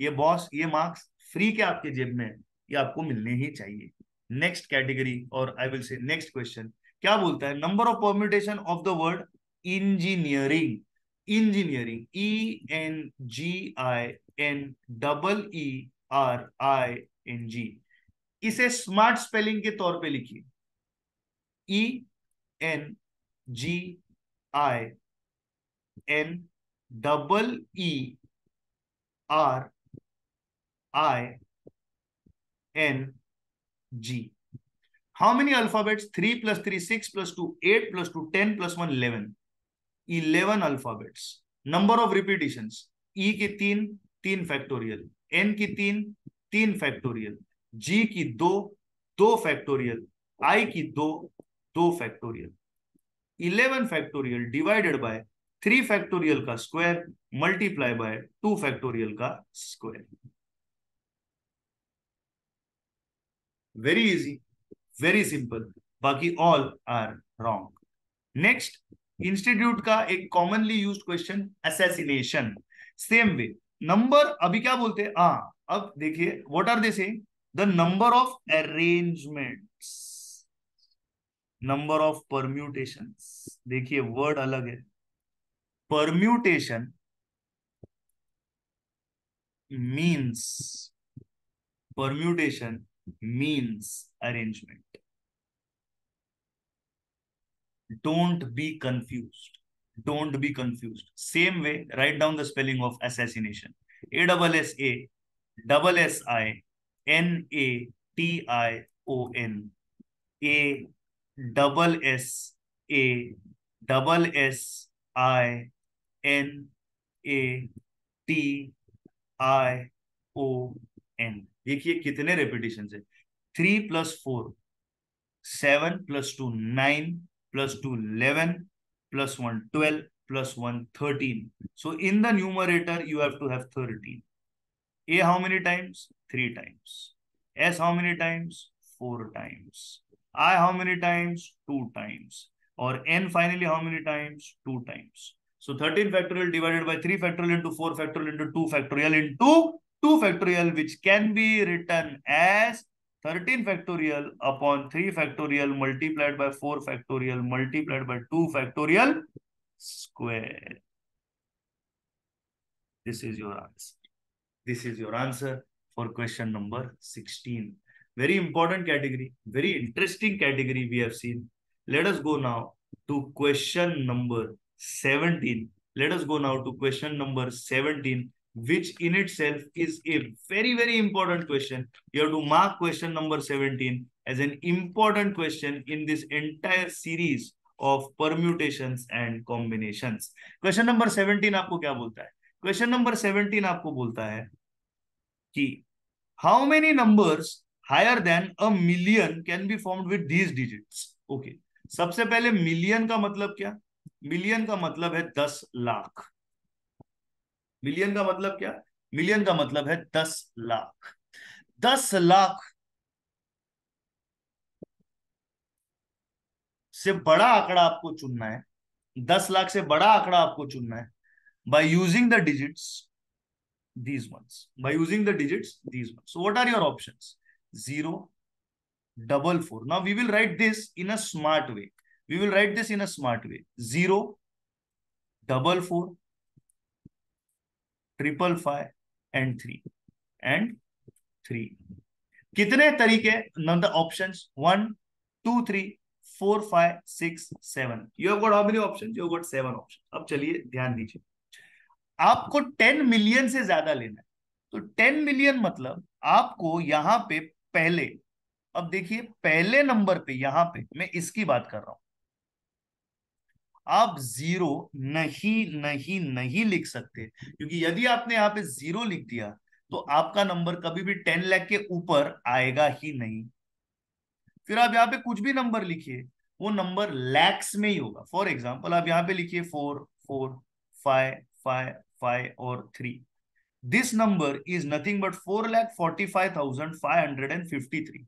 ये boss ये marks free के आपके जेब में है, ये आपको मिलने ही चाहिए। नेक्स्ट कैटेगरी और I will say next question क्या बोलता है? Number of permutation of the word engineering. Engineering E N G I N double E R I N G. इसे स्मार्ट स्पेलिंग के तौर पे लिखिए, E N G I N double E R I N G. How many alphabets? Three plus three six plus two eight plus two ten plus one eleven. Eleven alphabets. Number of repetitions? ई की तीन, तीन factorial, N की तीन, तीन factorial, जी की दो, दो factorial, आई की दो, दो factorial. Eleven factorial divided by three factorial का square multiply by two factorial का square. Very easy, very simple, बाकी all are wrong. Next institute का एक commonly used question assassination. Same way number, अभी क्या बोलते हैं? हाँ, अब देखिए what are they saying? The number of arrangements, number of permutations. देखिए वर्ड अलग है। Permutation means permutation means arrangement. Don't be confused, don't be confused. Same way write down the spelling of assassination. A double s a double s i n a t i o n. A double s a double s i N A T I O N। देखिए कितने repetitions है? Three plus four seven plus two nine plus two eleven plus one twelve plus one thirteen. So in the numerator you have to have thirteen. A how many times? Three times. S how many times? Four times. I how many times? Two times. और N finally how many times? Two times. So thirteen factorial divided by three factorial into four factorial into two factorial into two factorial, which can be written as thirteen factorial upon three factorial multiplied by four factorial multiplied by two factorial square. This is your answer. This is your answer for question number sixteen. Very important category, very interesting category we have seen. Let us go now to question number seventeen. Let us go now to question number seventeen, which in itself is a very, very important question. You have to mark question number seventeen as an important question in this entire series of permutations and combinations. Question number seventeen आपको क्या बोलता है? Question number seventeen आपको बोलता है कि how many numbers higher than a million can be formed with these digits? Okay. सबसे पहले million का मतलब क्या? Million का मतलब है दस लाख. मिलियन का मतलब क्या? मिलियन का मतलब है दस लाख. दस लाख से बड़ा आंकड़ा आपको चुनना है. दस लाख से बड़ा आंकड़ा आपको चुनना है by using the digits these ones. By using the digits these ones. So what are your options? Zero, double four. Now we will write this in a smart way. We will write this in a smart way. Zero, double four, triple five and three and three. कितने तरीके number options? One two three four five six seven. You have got how many options? You have got seven options. अब चलिए ध्यान दीजिए, आपको ten million से ज्यादा लेना है. तो टेन मिलियन मतलब आपको यहां पे पहले, अब देखिए पहले नंबर पे यहां पे मैं इसकी बात कर रहा हूं, आप जीरो नहीं नहीं नहीं लिख सकते, क्योंकि यदि आपने यहाँ पे जीरो लिख दिया तो आपका नंबर कभी भी टेन लाख के ऊपर आएगा ही नहीं. फिर आप यहाँ पे कुछ भी नंबर लिखिए, वो नंबर लैक्स में ही होगा. फॉर एग्जाम्पल आप यहाँ पे लिखिए four four five five five और three. This number is nothing but four lakh forty five thousand five hundred and fifty three.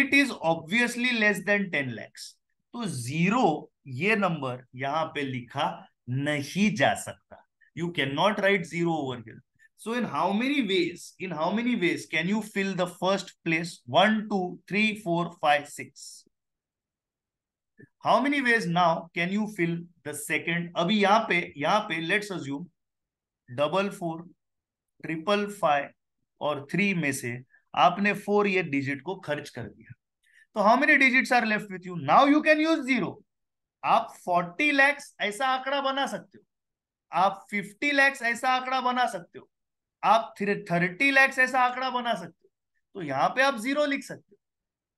It is obviously less than ten lakhs. तो जीरो ये नंबर यहां पे लिखा नहीं जा सकता. You can not write zero over here. So in how many ways, in how many ways can you fill the first place? One two three four five six. How many ways now can you fill the second? अभी यहां पे यहां पे let's assume double four triple five और three में से आपने four ये डिजिट को खर्च कर दिया. तो how many digits are left with you? Now you can use zero. आप फोर्टी लैक्स ऐसा आंकड़ा बना सकते हो, आप फिफ्टी लैक्स ऐसा आंकड़ा बना सकते हो, आप थर्टी लैक्स ऐसा आंकड़ा बना सकते हो. तो यहाँ पे आप जीरो लिख सकते हो.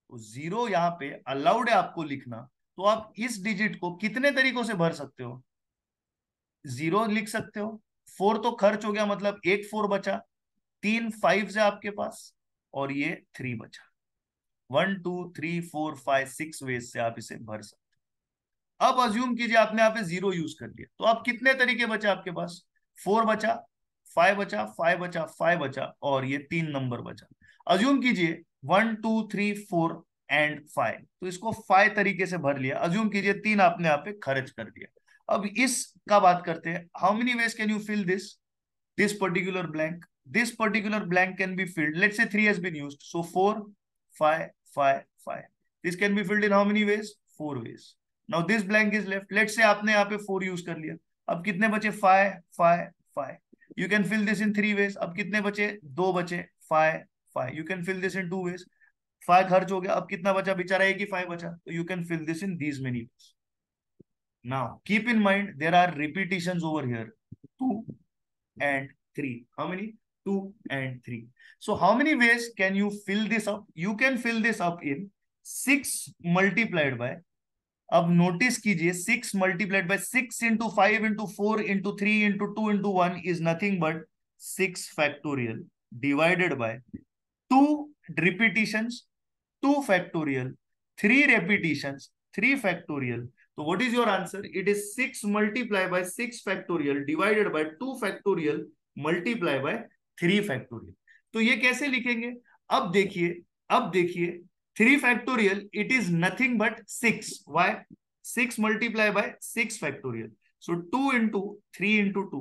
तो जीरो यहाँ पे अलाउड है आपको लिखना. तो आप इस डिजिट को कितने तरीकों से भर सकते हो? जीरो लिख सकते हो. फोर तो खर्च हो गया, मतलब एक फोर बचा, तीन फाइव है आपके पास और ये थ्री बचा. One two three four five six ways से आप इसे भर सकते हो. अब अज्यूम कीजिए आपने यहाँ पे जीरो यूज कर लिया, तो आप कितने तरीके बचे आपके पास? फोर बचा, फाइव बचा, फाइव बचा, फाइव बचा और ये तीन नंबर बचा. अज्यूम कीजिए one two three four and five. तो इसको फाइव तरीके से भर लिया. अज्यूम कीजिए तीन आपने यहाँ पे खर्च कर दिया. अब इसका बात करते हैं. How many ways can you fill this this particular blank? This particular blank can be filled, let's say three has been used, so four five five five. This can be filled in how many ways? Four ways. Now this blank is left. Let's say आपने यहाँ पे four use कर लिया, अब कितने बचे? Five five five. You can fill this in three ways. अब कितने बचे? दो बचे. Five five. You can fill this in two ways. Five खर्च हो गया, अब कितना बचा? बेचारा एक ही फाइव बचा. तो you can fill this in these many ways. Now keep in mind there are repetitions over here. Two and three. How many? Two and three. So how many ways can you fill this up? You can fill this up in six multiplied by, अब notice कीजिए, six multiplied by six into five into four into three into two into one is nothing but six factorial divided by two repetitions, two factorial, three repetitions, three factorial. तो what is your answer? It is six multiply by six factorial divided by two factorial multiply by three factorial. तो ये कैसे लिखेंगे? अब देखिए, अब देखिए three factorial it is nothing but six. Y? Six multiply by six factorial. So two into three into two,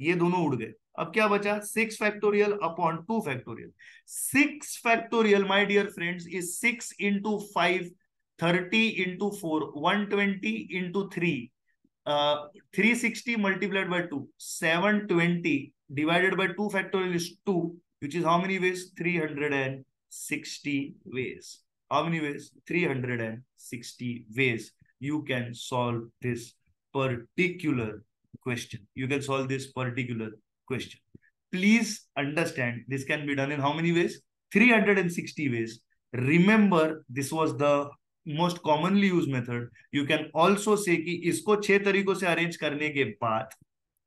ये दोनों उड़ गए. अब क्या बचा? Six factorial upon two factorial. Six factorial my dear friends is six into five thirty into four one twenty into three three sixty multiplied by two seven twenty divided by two factorial is two, which is how many ways? Three hundred and sixty ways. How many ways? three hundred sixty ways you can solve this particular question. You can solve this particular question. please understand this can be done in how many ways? three hundred sixty ways. Remember, this was the most commonly used method. You can also say कि इसको छह तरीकों से arrange करने के बाद,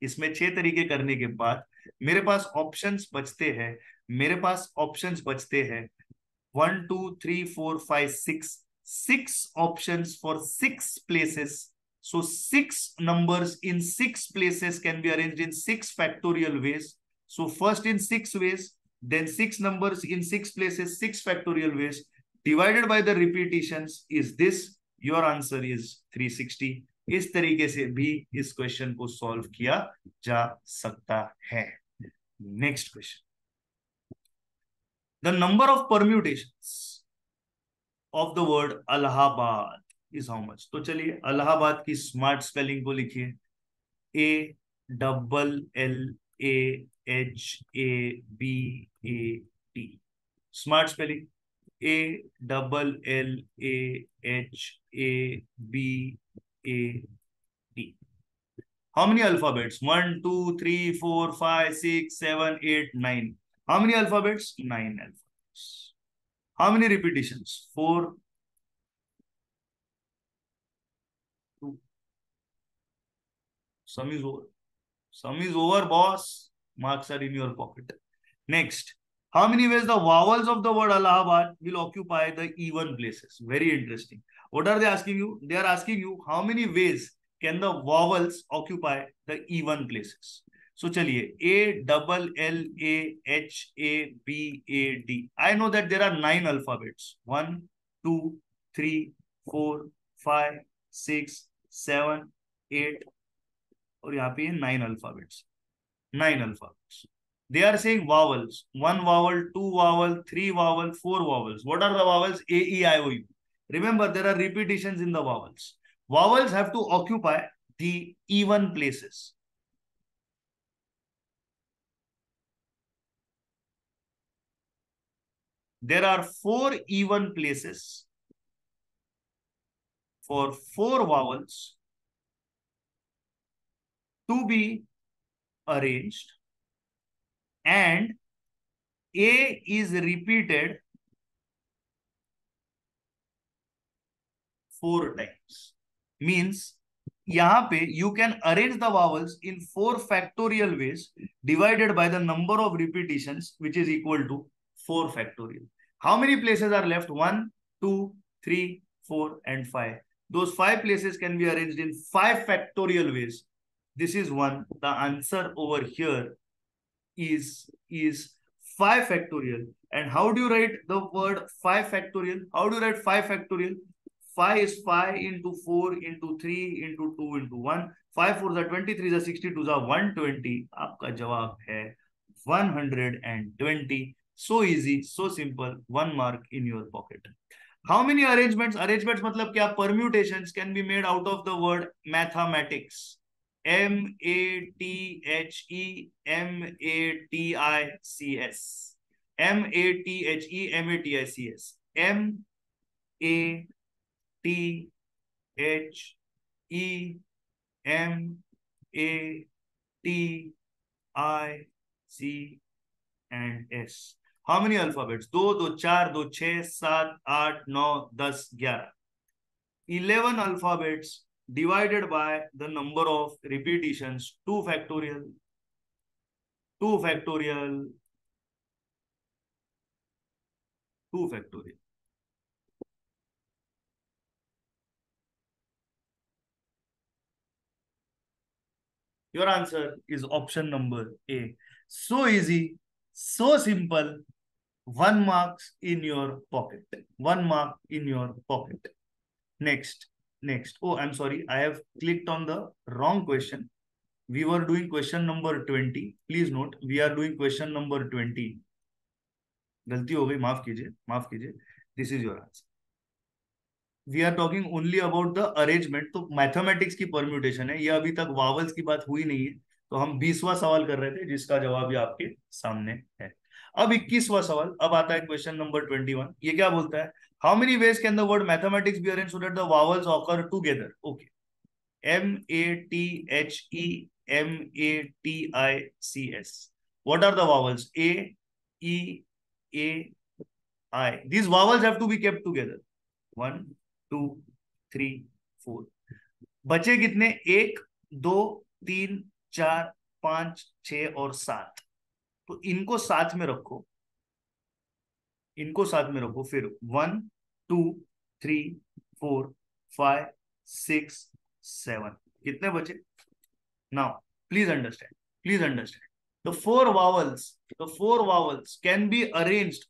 इसमें छह तरीके करने के बाद मेरे पास options बचते हैं, मेरे पास options बचते हैं one two three four five six six options for six places. So six numbers in six places can be arranged in six factorial ways. So first in six ways, then six numbers in six places, six factorial ways divided by the repetitions is this. Your answer is three hundred sixty. इस तरीके से भी इस question को solve किया जा सकता है. Next question. The number of permutations of the word Allahabad is how much? तो चलिए अलाहाबाद की स्मार्ट स्पेलिंग को लिखिए. A double L A H A B A T. Smart spelling A double L A H A B A T. How many alphabets? One, two, three, four, five, six, seven, eight, nine. How many alphabets? Nine alphabets. How many repetitions? Four, two. Sum is over. Sum is over, boss. Marks are in your pocket. Next, how many ways the vowels of the word Allahabad will occupy the even places? Very interesting. What are they asking you? They are asking you how many ways can the vowels occupy the even places? So, chaliye A double L A H A B A D. I know that there are nine alphabets. One, two, three, four, five, six, seven, eight. और यहाँ पे nine alphabets. Nine alphabets. They are saying vowels. One vowel, two vowel, three vowel, four vowels. What are the vowels? A E I O U. Remember, there are repetitions in the vowels. Vowels have to occupy the even places. There are four even places for four vowels to be arranged, and A is repeated four times. Means यहाँ पे you can arrange the vowels in four factorial ways divided by the number of repetitions, which is equal to four factorial. How many places are left? One, two, three, four, and five. Those five places can be arranged in five factorial ways. This is one. The answer over here is is five factorial. And how do you write the word five factorial? How do you write five factorial? five is five into four into three into two into one. five fours are twenty, threes are sixty, twos are one hundred twenty. आपका जवाब है one hundred twenty. So easy, so simple. One mark in your pocket. How many arrangements? Arrangements मतलब क्या? Permutations can be made out of the word mathematics. M A T H E M A T I C S. M A T H E M A T I C S. M A T H E M A T I C and S. How many alphabets? Two, two, four, two, six, seven, eight, nine, ten, eleven. Eleven alphabets divided by the number of repetitions. Two factorial. Two factorial. Two factorial. Your answer is option number A. So easy, so simple. One mark in your pocket. One mark in your pocket. Next, next. Oh, I'm sorry. I have clicked on the wrong question. We were doing question number twenty. Please note, we are doing question number twenty. Galti ho gayi, maaf kijiye, maaf kijiye. This is your answer. We are talking only about the arrangement. तो mathematics की permutation है, ये अभी तक vowels की बात हुई नहीं है. तो हम बीसवां सवाल कर रहे थे जिसका जवाब ये आपके सामने है. अब इक्कीसवां सवाल. अब आता है क्वेश्चन नंबर ट्वेंटी वन. ये क्या बोलता है? How many ways can the word mathematics be arranged so that the vowels occur together. Okay, M A T H E M A T I C S. What are the vowels? A, E, A, I. These vowels have to be kept together. One, two, three, four. बचे कितने? एक, दो, तीन, चार, पांच, छह और सात. तो इनको साथ में रखो, इनको साथ में रखो. फिर one, two, three, four, five, six, seven. कितने बचे? Now please understand, please understand. The four vowels, the four vowels can be arranged,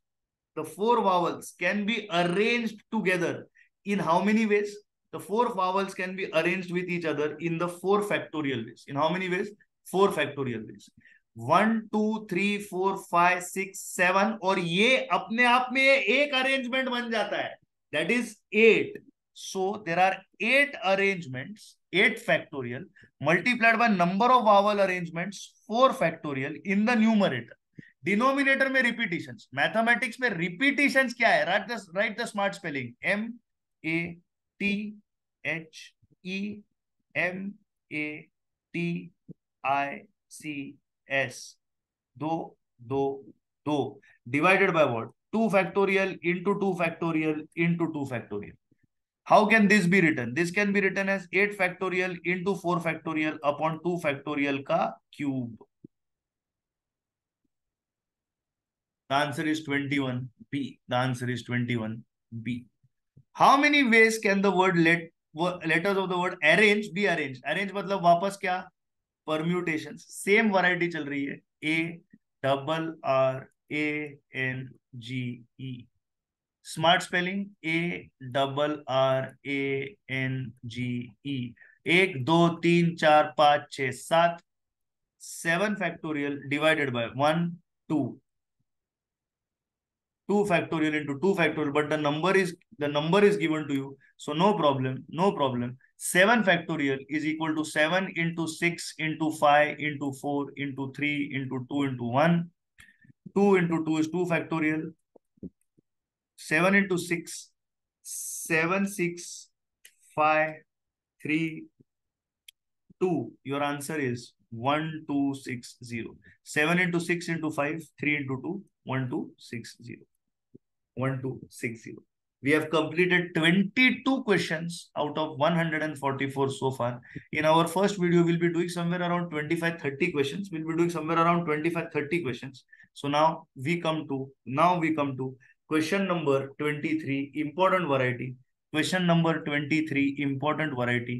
the four vowels can be arranged together in how many ways? The four vowels can be arranged with each other in the four factorial ways. In how many ways? Four factorial ways. One, two, three, four, five, six, seven. और ये अपने आप में एक arrangement बन जाता है. That is eight. So there are eight arrangements, eight factorial multiplied by number of vowel arrangements, four factorial in the numerator. Denominator में repetitions. Mathematics में repetitions क्या है? Write the write the smart spelling. M A T H E M A T I C S. दो दो दो divided by what? Two factorial into two factorial into two factorial. How can this be written? This can be written as eight factorial into four factorial upon two factorial का cube. The answer is twenty-one B. The answer is twenty-one B. How many ways can the word let letters of the word arrange be arranged? Arrange मतलब वापस क्या? Permutations. Same variety चल रही है. A double R A N G E. Smart spelling. A double R A N G E. एक दो तीन चार पाँच छः सात. Seven factorial divided by one two. Two factorial into two factorial, but the number is the number is given to you, so no problem, no problem. Seven factorial is equal to seven into six into five into four into three into two into one. Two into two is two factorial. Seven into six, seven six five three two. Your answer is one two six zero. Seven into six into five, three into two, one two six zero. one two six zero. We have completed twenty-two questions out of one hundred forty-four so far. In our first video, we'll be doing somewhere around twenty-five thirty questions. We'll be doing somewhere around twenty-five thirty questions. So now we come to, now we come to question number twenty-three, important variety. Question number twenty-three, important variety.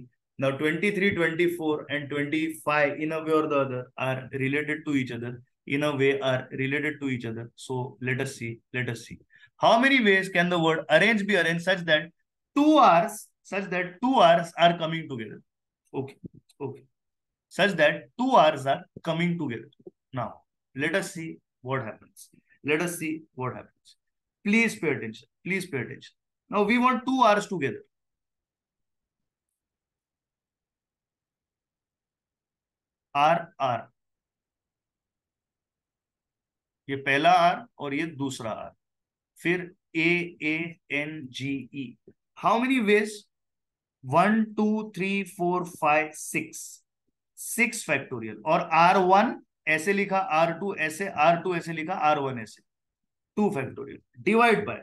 Now twenty-three, twenty-four and twenty-five in a way or the other are related to each other. In a way are related to each other. So let us see, let us see. How many ways can the word arrange be arranged such that two R's, such that two R's are coming together? Okay, okay. Such that two R's are coming together. Now, let us see what happens. Let us see what happens. Please pay attention. Please pay attention. Now, we want two R's together. R, R. ये पहला R और ये दूसरा R. फिर A A N G E. How many ways? One two three four five six. Six factorial. और R one ऐसे लिखा, R two ऐसे, R two ऐसे लिखा, R one ऐसे. Two factorial. Divide by.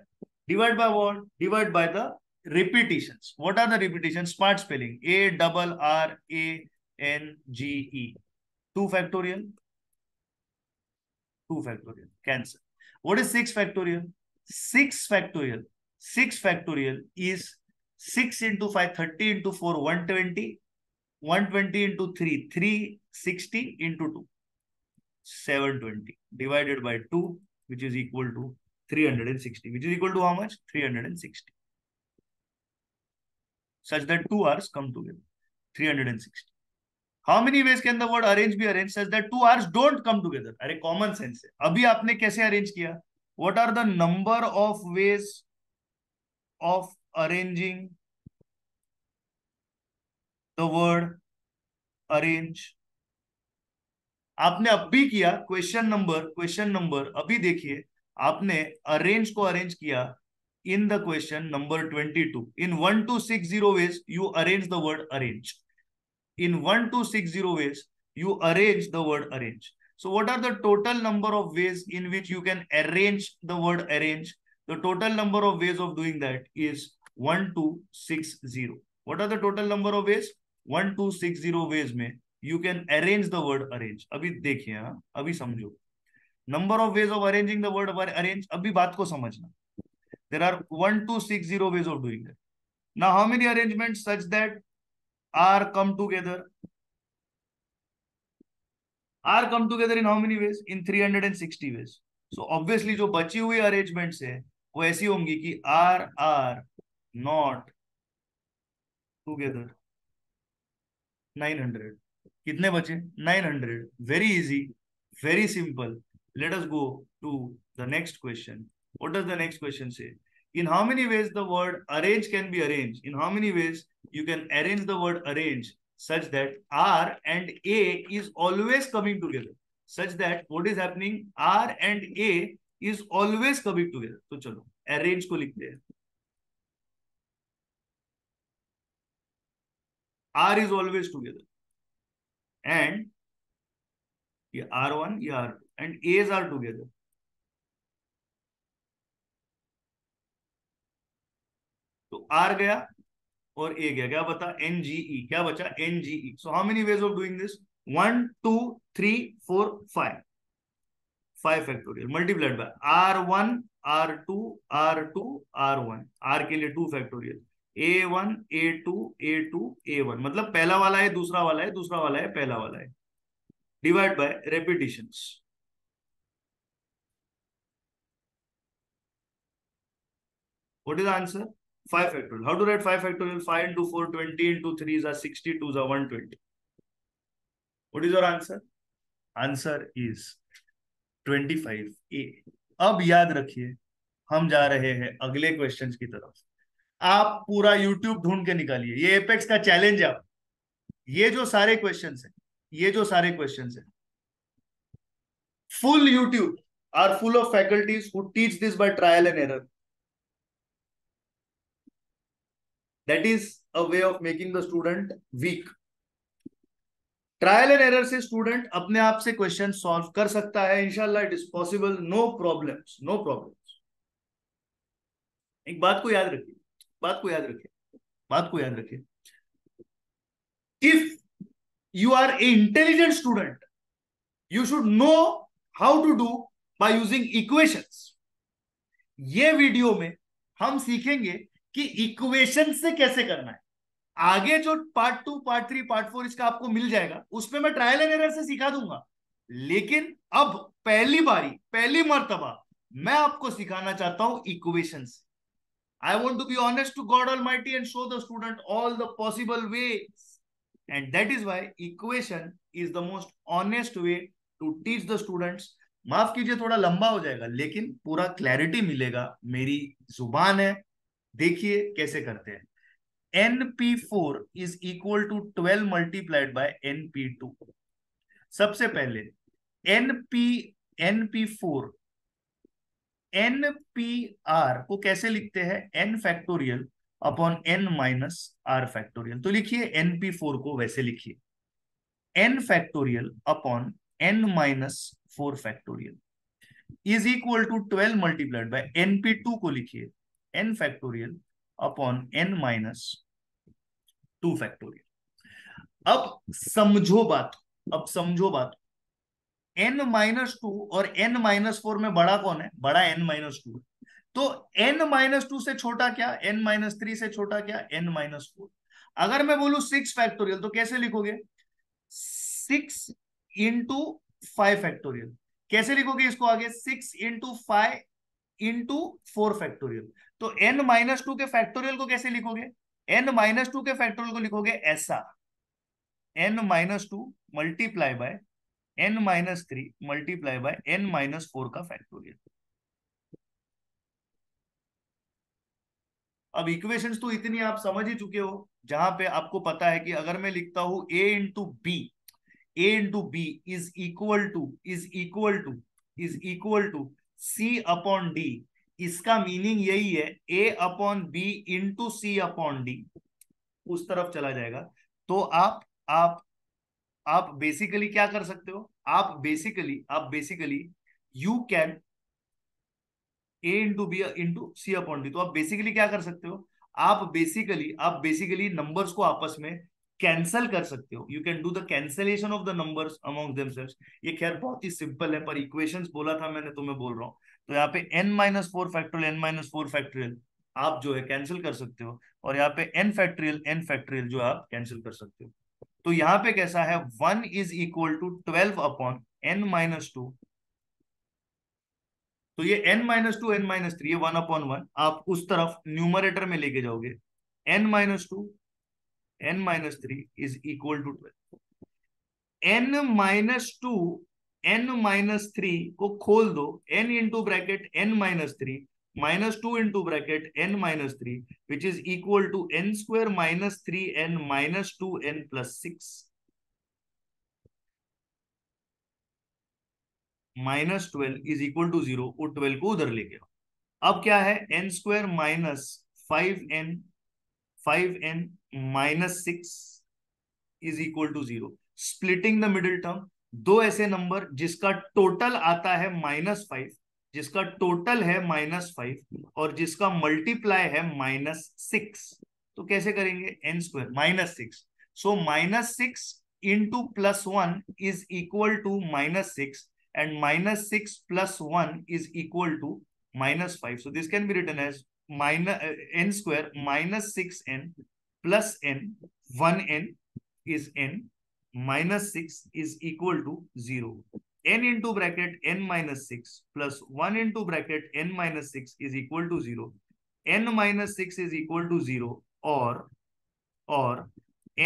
Divide by what? Divide by the repetitions. What are the repetitions? Smart spelling. A double R A N G E. Two factorial. Two factorial. Cancel. What is six factorial? Six factorial. Six factorial is six into five, thirty into four, one twenty. One twenty into three, three sixty into two, seven twenty. Divided by two, which is equal to three hundred and sixty. Which is equal to how much? Three hundred and sixty. Such that two R's come together. Three hundred and sixty. How many ways can the word arrange be arranged such that two R's don't come together? अरे common sense है. अभी आपने कैसे arrange किया? What are the number of ways of arranging the word arrange? आपने अभी किया question number, question number. अभी देखिए आपने arrange को arrange किया in the question number twenty-two. In one to six zero ways you arrange the word arrange. In one to six zero ways you arrange the word arrange. So what are the total number of ways in which you can arrange the word arrange? The total number of ways of doing that is one two six zero. What are the total number of ways? one two six zero ways mein you can arrange the word arrange. अभी देखिए, हाँ अभी समझो number of ways of arranging the word arrange. अभी बात को समझना. There are one two six zero ways of doing that. Now how many arrangements such that are come together? Are come together in how many ways? In three hundred sixty ways. So obviously जो बची हुई arrangements है वो ऐसी होंगी कि are are not together. nine hundred. कितने बचे? nine hundred. Very easy, very simple. Let us go to the next question. What does the next question say? In how many ways the word arrange can be arranged? In how many ways you can arrange the word arrange such that R and A is always coming together? Such that what is happening? R and A is always coming together. तो चलो arrange को लिखते हैं. R is always together. And yeah, R one, yeah, R two. And A's are together. तो R गया और A गया. क्या बता? N G E. क्या बचा? N G E. So how many ways of doing this? One, two, three, four, five. Five factorial multiplied by R one, R two, R two, R one. R के लिए two factorial. A one, A two, A two, A one. मतलब पहला वाला है, दूसरा वाला है, दूसरा वाला है, पहला वाला है. Divide by repetitions. What is the answer? Five factorial. How to write five factorial? Five into four, twenty into three is a sixty, two is a one twenty. What is your answer? Answer is twenty-five A. अब याद रखिए, हम जा रहे हैं अगले questions की तरफ. आप पूरा YouTube ढूंढ के निकालिए. ये Apex का चैलेंज है. ये जो सारे क्वेश्चंस हैं, ये जो सारे क्वेश्चंस हैं, full YouTube are full of faculties who teach this by trial and error. That is a way of making the student weak. Trial and error से स्टूडेंट अपने आप से क्वेश्चन सॉल्व कर सकता है. इंशाल्लाह it is possible. No problems, no problems. एक बात को याद रखिए, बात को याद रखिए, बात को याद रखिए. If you are an intelligent student, you should know how to do by using equations. ये वीडियो में हम सीखेंगे कि इक्वेशन से कैसे करना है. आगे जो part two, part three, part four इसका आपको मिल जाएगा, उसमें मैं ट्रायल एंड एरर से सिखा दूंगा. लेकिन अब पहली बारी, पहली मर्तबा मैं आपको सिखाना चाहता हूं equation. I want to be honest to God almighty and show the student all the possible ways. And that is why equation is the most honest way to teach the students. माफ कीजिए थोड़ा लंबा हो जाएगा, लेकिन पूरा clarity मिलेगा. मेरी जुबान है, देखिए कैसे करते हैं. N P four is equal to twelve multiplied by N P two. सबसे पहले N P N P four N P R को कैसे लिखते हैं? N factorial upon N minus are factorial. तो लिखिए एनपी फोर को वैसे लिखिए, N factorial upon N minus four factorial is equal to twelve multiplied by NP two को लिखिए N factorial upon N minus two factorial. अब समझो बात, अब समझो बात. एन माइनस टू और एन माइनस फोर में बड़ा कौन है? बड़ा एन माइनस टू. तो n माइनस टू से छोटा क्या? n माइनस थ्री से छोटा क्या? n minus four. अगर मैं बोलू सिक्स फैक्टोरियल तो कैसे लिखोगे? Six into five factorial. कैसे लिखोगे इसको आगे? Six into five into four factorial. तो n माइनस टू के फैक्टोरियल को कैसे लिखोगे? n माइनस टू के फैक्टोरियल को लिखोगे ऐसा, n minus two multiply by n minus three multiply by n minus four का फैक्टोरियल. अब इक्वेशंस तो इतनी आप समझ ही चुके हो, जहां पे आपको पता है कि अगर मैं लिखता हूं a into B, a into B is equal to is equal to is equal to c upon D. इसका मीनिंग यही है a upon B into C upon D उस तरफ चला जाएगा. तो आप आप आप बेसिकली क्या कर सकते हो? आप बेसिकली आप basically you can A into B into C upon D. तो आप बेसिकली क्या कर सकते हो, आप बेसिकली आप बेसिकली नंबर्स को आपस में कैंसल कर सकते हो। You can do the cancellation of the numbers among themselves. ये खैर बहुत ही सिंपल है, पर इक्वेशंस बोला था मैंने तो मैं बोल रहा हूँ। तो यहाँ पे N minus four factorial N minus four factorial आप जो है कैंसिल कर सकते हो, और यहाँ पे एन फैक्टोरियल एन फैक्टोरियल जो आप कैंसिल कर सकते हो। तो यहाँ पे कैसा है, one is equal to twelve upon N minus two. तो ये N minus two N minus three ये वन अपॉन वन आप उस तरफ न्यूमरेटर में लेके जाओगे। N minus two N minus three is equal to twelve. N minus two N minus three को खोल दो, N into bracket N minus three minus two into bracket N minus three which is equal to N square minus three n minus two n plus six minus twelve is equal to zero. वो twelve को उधर लेके आओ। अब क्या है, n square minus five n five n minus six is equal to zero. Splitting the middle term, दो ऐसे नंबर जिसका टोटल आता है माइनस फाइव, जिसका टोटल है माइनस फाइव और जिसका मल्टीप्लाई है माइनस सिक्स। तो कैसे करेंगे, n square minus six, so minus six into plus one is equal to minus six and minus six plus one is equal to minus five. So this can be written as minus uh, n square minus six n plus n one n is n minus six is equal to zero. N into bracket n minus six plus one into bracket n minus six is equal to zero. N minus six is equal to zero or or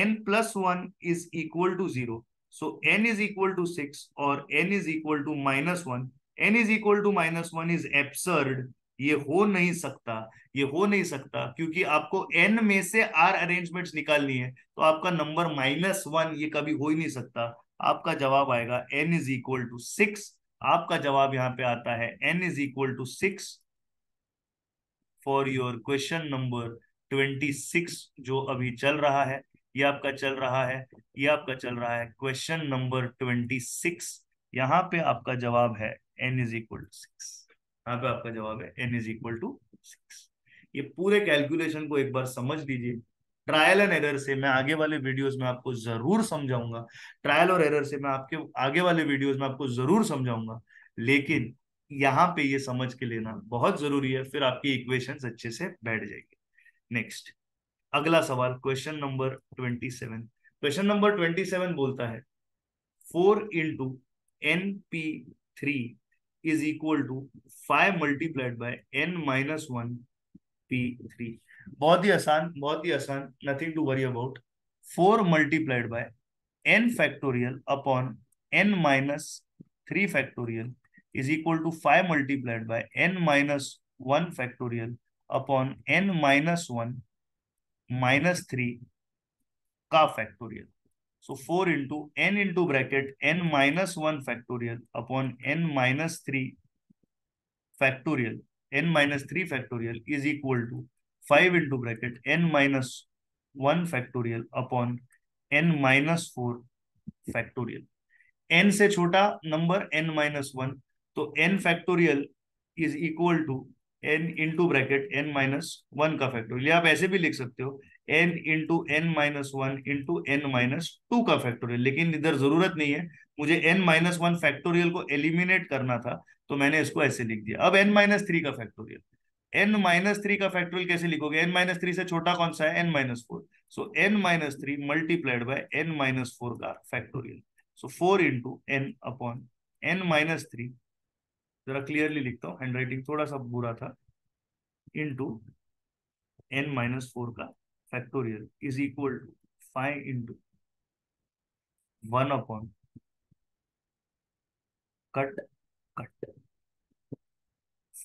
n plus one is equal to zero. So n is equal to six और n is equal to minus one. n is equal to minus one is absurd. ये हो नहीं सकता, ये हो नहीं सकता, क्योंकि आपको n में से r arrangements निकालनी है। तो आपका नंबर माइनस वन ये कभी हो ही नहीं सकता। आपका जवाब आएगा n is equal to six. आपका जवाब यहाँ पे आता है n is equal to six for your question number twenty six जो अभी चल रहा है। ये आपका चल रहा है ये आपका चल रहा है क्वेश्चन नंबर ट्वेंटी सिक्स। यहाँ पे आपका जवाब है n is equal to six. यहाँ पे आपका जवाब है n is equal to six. ये पूरे कैलकुलेशन को एक बार समझ लीजिए। ट्रायल एंड एरर से मैं आगे वाले वीडियोस में आपको जरूर समझाऊंगा, ट्रायल और एरर से मैं आपके आगे वाले वीडियोस में आपको जरूर समझाऊंगा, लेकिन यहाँ पे ये समझ के लेना बहुत जरूरी है, फिर आपकी इक्वेशंस अच्छे से बैठ जाएगी। नेक्स्ट अगला सवाल question number twenty seven. Question number twenty seven बोलता है four into n P three is equal to five multiplied by n minus one P three. बहुत ही आसान, बहुत ही आसान, nothing to worry about. Four multiplied by N factorial upon N minus three factorial is equal to five multiplied by n minus one factorial upon N minus one minus three का factorial. So four into n into bracket N minus one factorial upon N minus three factorial N minus three factorial is equal to five into bracket N minus one factorial upon N minus four factorial. N से छोटा number n minus one, तो n factorial is equal to n into bracket N minus one का factorial. आप ऐसे भी लिख सकते हो n into n minus one into n minus two का फैक्टोरियल, लेकिन इधर जरूरत नहीं है। मुझे एन माइनस वन फैक्टोरियल को एलिमिनेट करना था, तो मैंने इसको ऐसे लिख दिया। अब एन माइनस थ्री का फैक्टोरियल, एन माइनस थ्री का फैक्टोरियल कैसे लिखोगे, एन माइनस थ्री से छोटा कौन सा है, n minus four. So n minus three multiplied by n minus four का factorial. So four into n upon N minus three, जरा क्लियरली लिखता हूँ, हैंड राइटिंग थोड़ा सा बुरा था, इंटू एन माइनस फोर का factorial is equal to five into one upon cut cut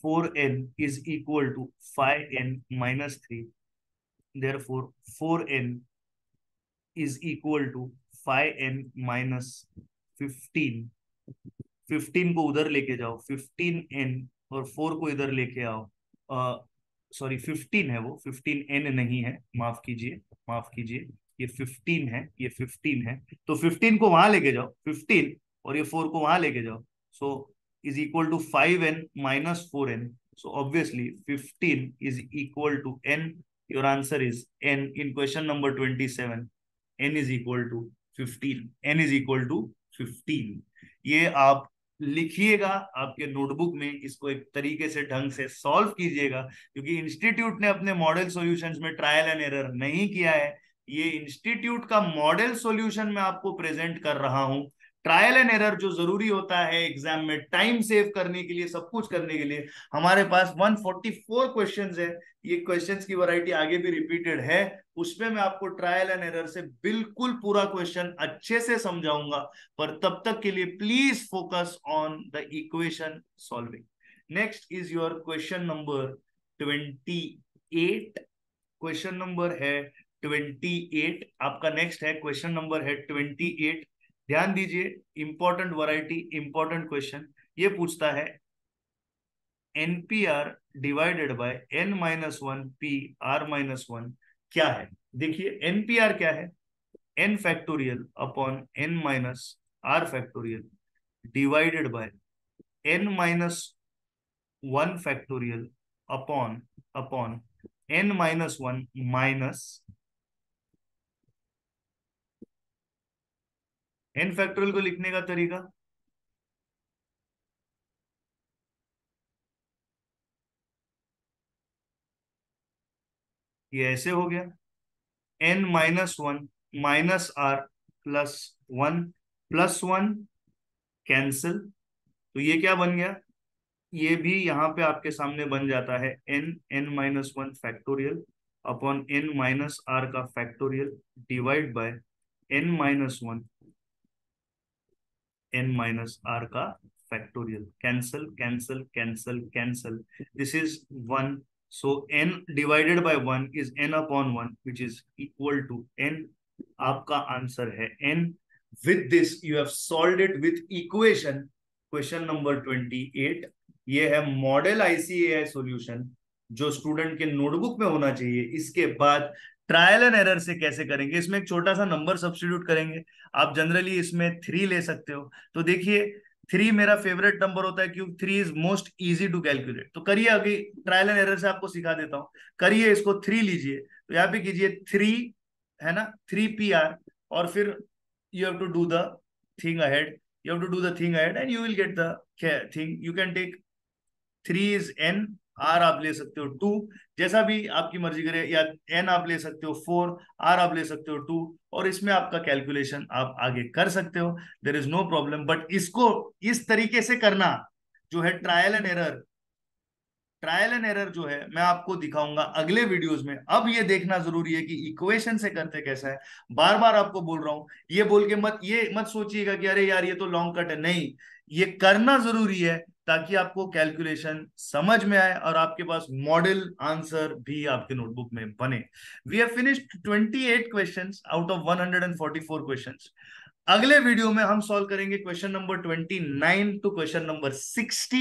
four n is equal to five n minus three. Therefore four n is equal to five n minus fifteen. Fifteen को उधर लेके जाओ, fifteen N और four को इधर लेके आओ। Sorry uh, fifteen है वो, फिफ्टीन एन नहीं है, माफ कीजिए माफ कीजिए ये फिफ्टीन है, ये फिफ्टीन है। तो फिफ्टीन को वहां लेके जाओ, फिफ्टीन और ये फोर को वहां लेके जाओ, so is equal to five n minus four n, so obviously fifteen is equal to n. Your answer is n in question number twenty-seven. n is equal to fifteen. n is equal to fifteen. ये आप लिखिएगा आपके notebook में, इसको एक तरीके से ढंग से सॉल्व कीजिएगा, क्योंकि इंस्टीट्यूट ने अपने मॉडल सॉल्यूशंस में ट्रायल एंड एरर नहीं किया है. ये इंस्टीट्यूट का मॉडल सॉल्यूशन मैं आपको प्रेजेंट कर रहा हूं. ट्रायल एंड एरर जो जरूरी होता है एग्जाम में टाइम सेव करने के लिए, सब कुछ करने के लिए. हमारे पास एक सौ चौवालीस क्वेश्चंस है, ये क्वेश्चंस की वैरायटी आगे भी रिपीटेड है, उसमें मैं आपको ट्रायल एंड एरर से बिल्कुल पूरा क्वेश्चन अच्छे से समझाऊंगा. पर तब तक के लिए please focus on the equation solving. Next is your question number twenty eight. Question number है ट्वेंटी एट. आपका नेक्स्ट है क्वेश्चन नंबर है ट्वेंटी एट. ध्यान दीजिए, इंपॉर्टेंट वैरायटी, इंपॉर्टेंट क्वेश्चन. ये पूछता है nPr divided by n minus one P r minus one क्या है. देखिए एनपीआर क्या है, n factorial upon N minus are factorial divided by n minus one factorial upon upon N minus one minus n factorial. को लिखने का तरीका ये ऐसे हो गया, n minus one minus r plus one plus one cancel, तो ये क्या बन गया, ये भी यहाँ पे आपके सामने बन जाता है n n minus one factorial upon N minus r का factorial divide by n minus one n minus r का factorial. Cancel cancel cancel cancel, this is one. So n divided by one is n upon one which is equal to n. आपका answer है n. With this you have solved it with equation. Question number twenty eight. ये है model ICAI solution जो student के notebook में होना चाहिए. इसके बाद ट्रायल एंड एरर से कैसे करेंगे, इसमें एक छोटा सा नंबर सब्स्टिट्यूट करेंगे. आप जनरली इसमें थ्री ले सकते हो, तो देखिए थ्री मेरा फेवरेट नंबर होता है क्योंकि three is most easy to calculate. तो करिए, अभी ट्रायल एंड एरर से आपको सिखा देता हूँ. करिए, इसको थ्री लीजिए, तो यहाँ पे कीजिए थ्री, है ना, थ्री पी आर, और फिर you have to do the thing ahead, you have to do the thing ahead and you will get the thing. You can take three is n, r आप ले सकते हो to, जैसा भी आपकी मर्जी करे, या एन आप ले सकते हो फोर, आर आप ले सकते हो टू, और इसमें आपका कैलकुलेशन आप आगे कर सकते हो. There is no problem. But इसको इस तरीके से करना जो है trial and error, trial and error जो है मैं आपको दिखाऊंगा अगले वीडियोस में. अब ये देखना जरूरी है कि इक्वेशन से करते कैसा है. बार बार आपको बोल रहा हूं, ये बोल के मत ये मत सोचिएगा कि अरे यार ये तो लॉन्ग कट है. नहीं, ये करना जरूरी है ताकि आपको कैलकुलेशन समझ में आए और आपके पास मॉडल आंसर भी आपके नोटबुक में बने. We have finished twenty eight questions out of एक सौ चौवालीस क्वेश्चंस. अगले वीडियो में हम सॉल्व करेंगे क्वेश्चन नंबर उनतीस टू क्वेश्चन नंबर साठ,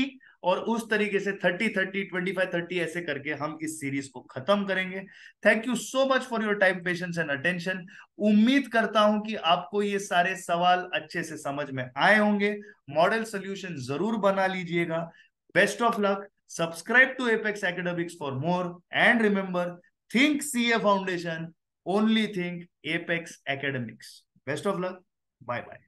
और उस तरीके से तीस तीस, पच्चीस तीस ऐसे करके हम इस सीरीज को खत्म करेंगे. Thank you so much for your time, patience and attention. उम्मीद करता हूं कि आपको ये सारे सवाल अच्छे से समझ में आए होंगे. मॉडल सॉल्यूशन जरूर बना लीजिएगा. Best of luck. Subscribe to Apex Academics for more, and remember, think CA foundation, only think Apex Academics. Best of luck. Bye bye.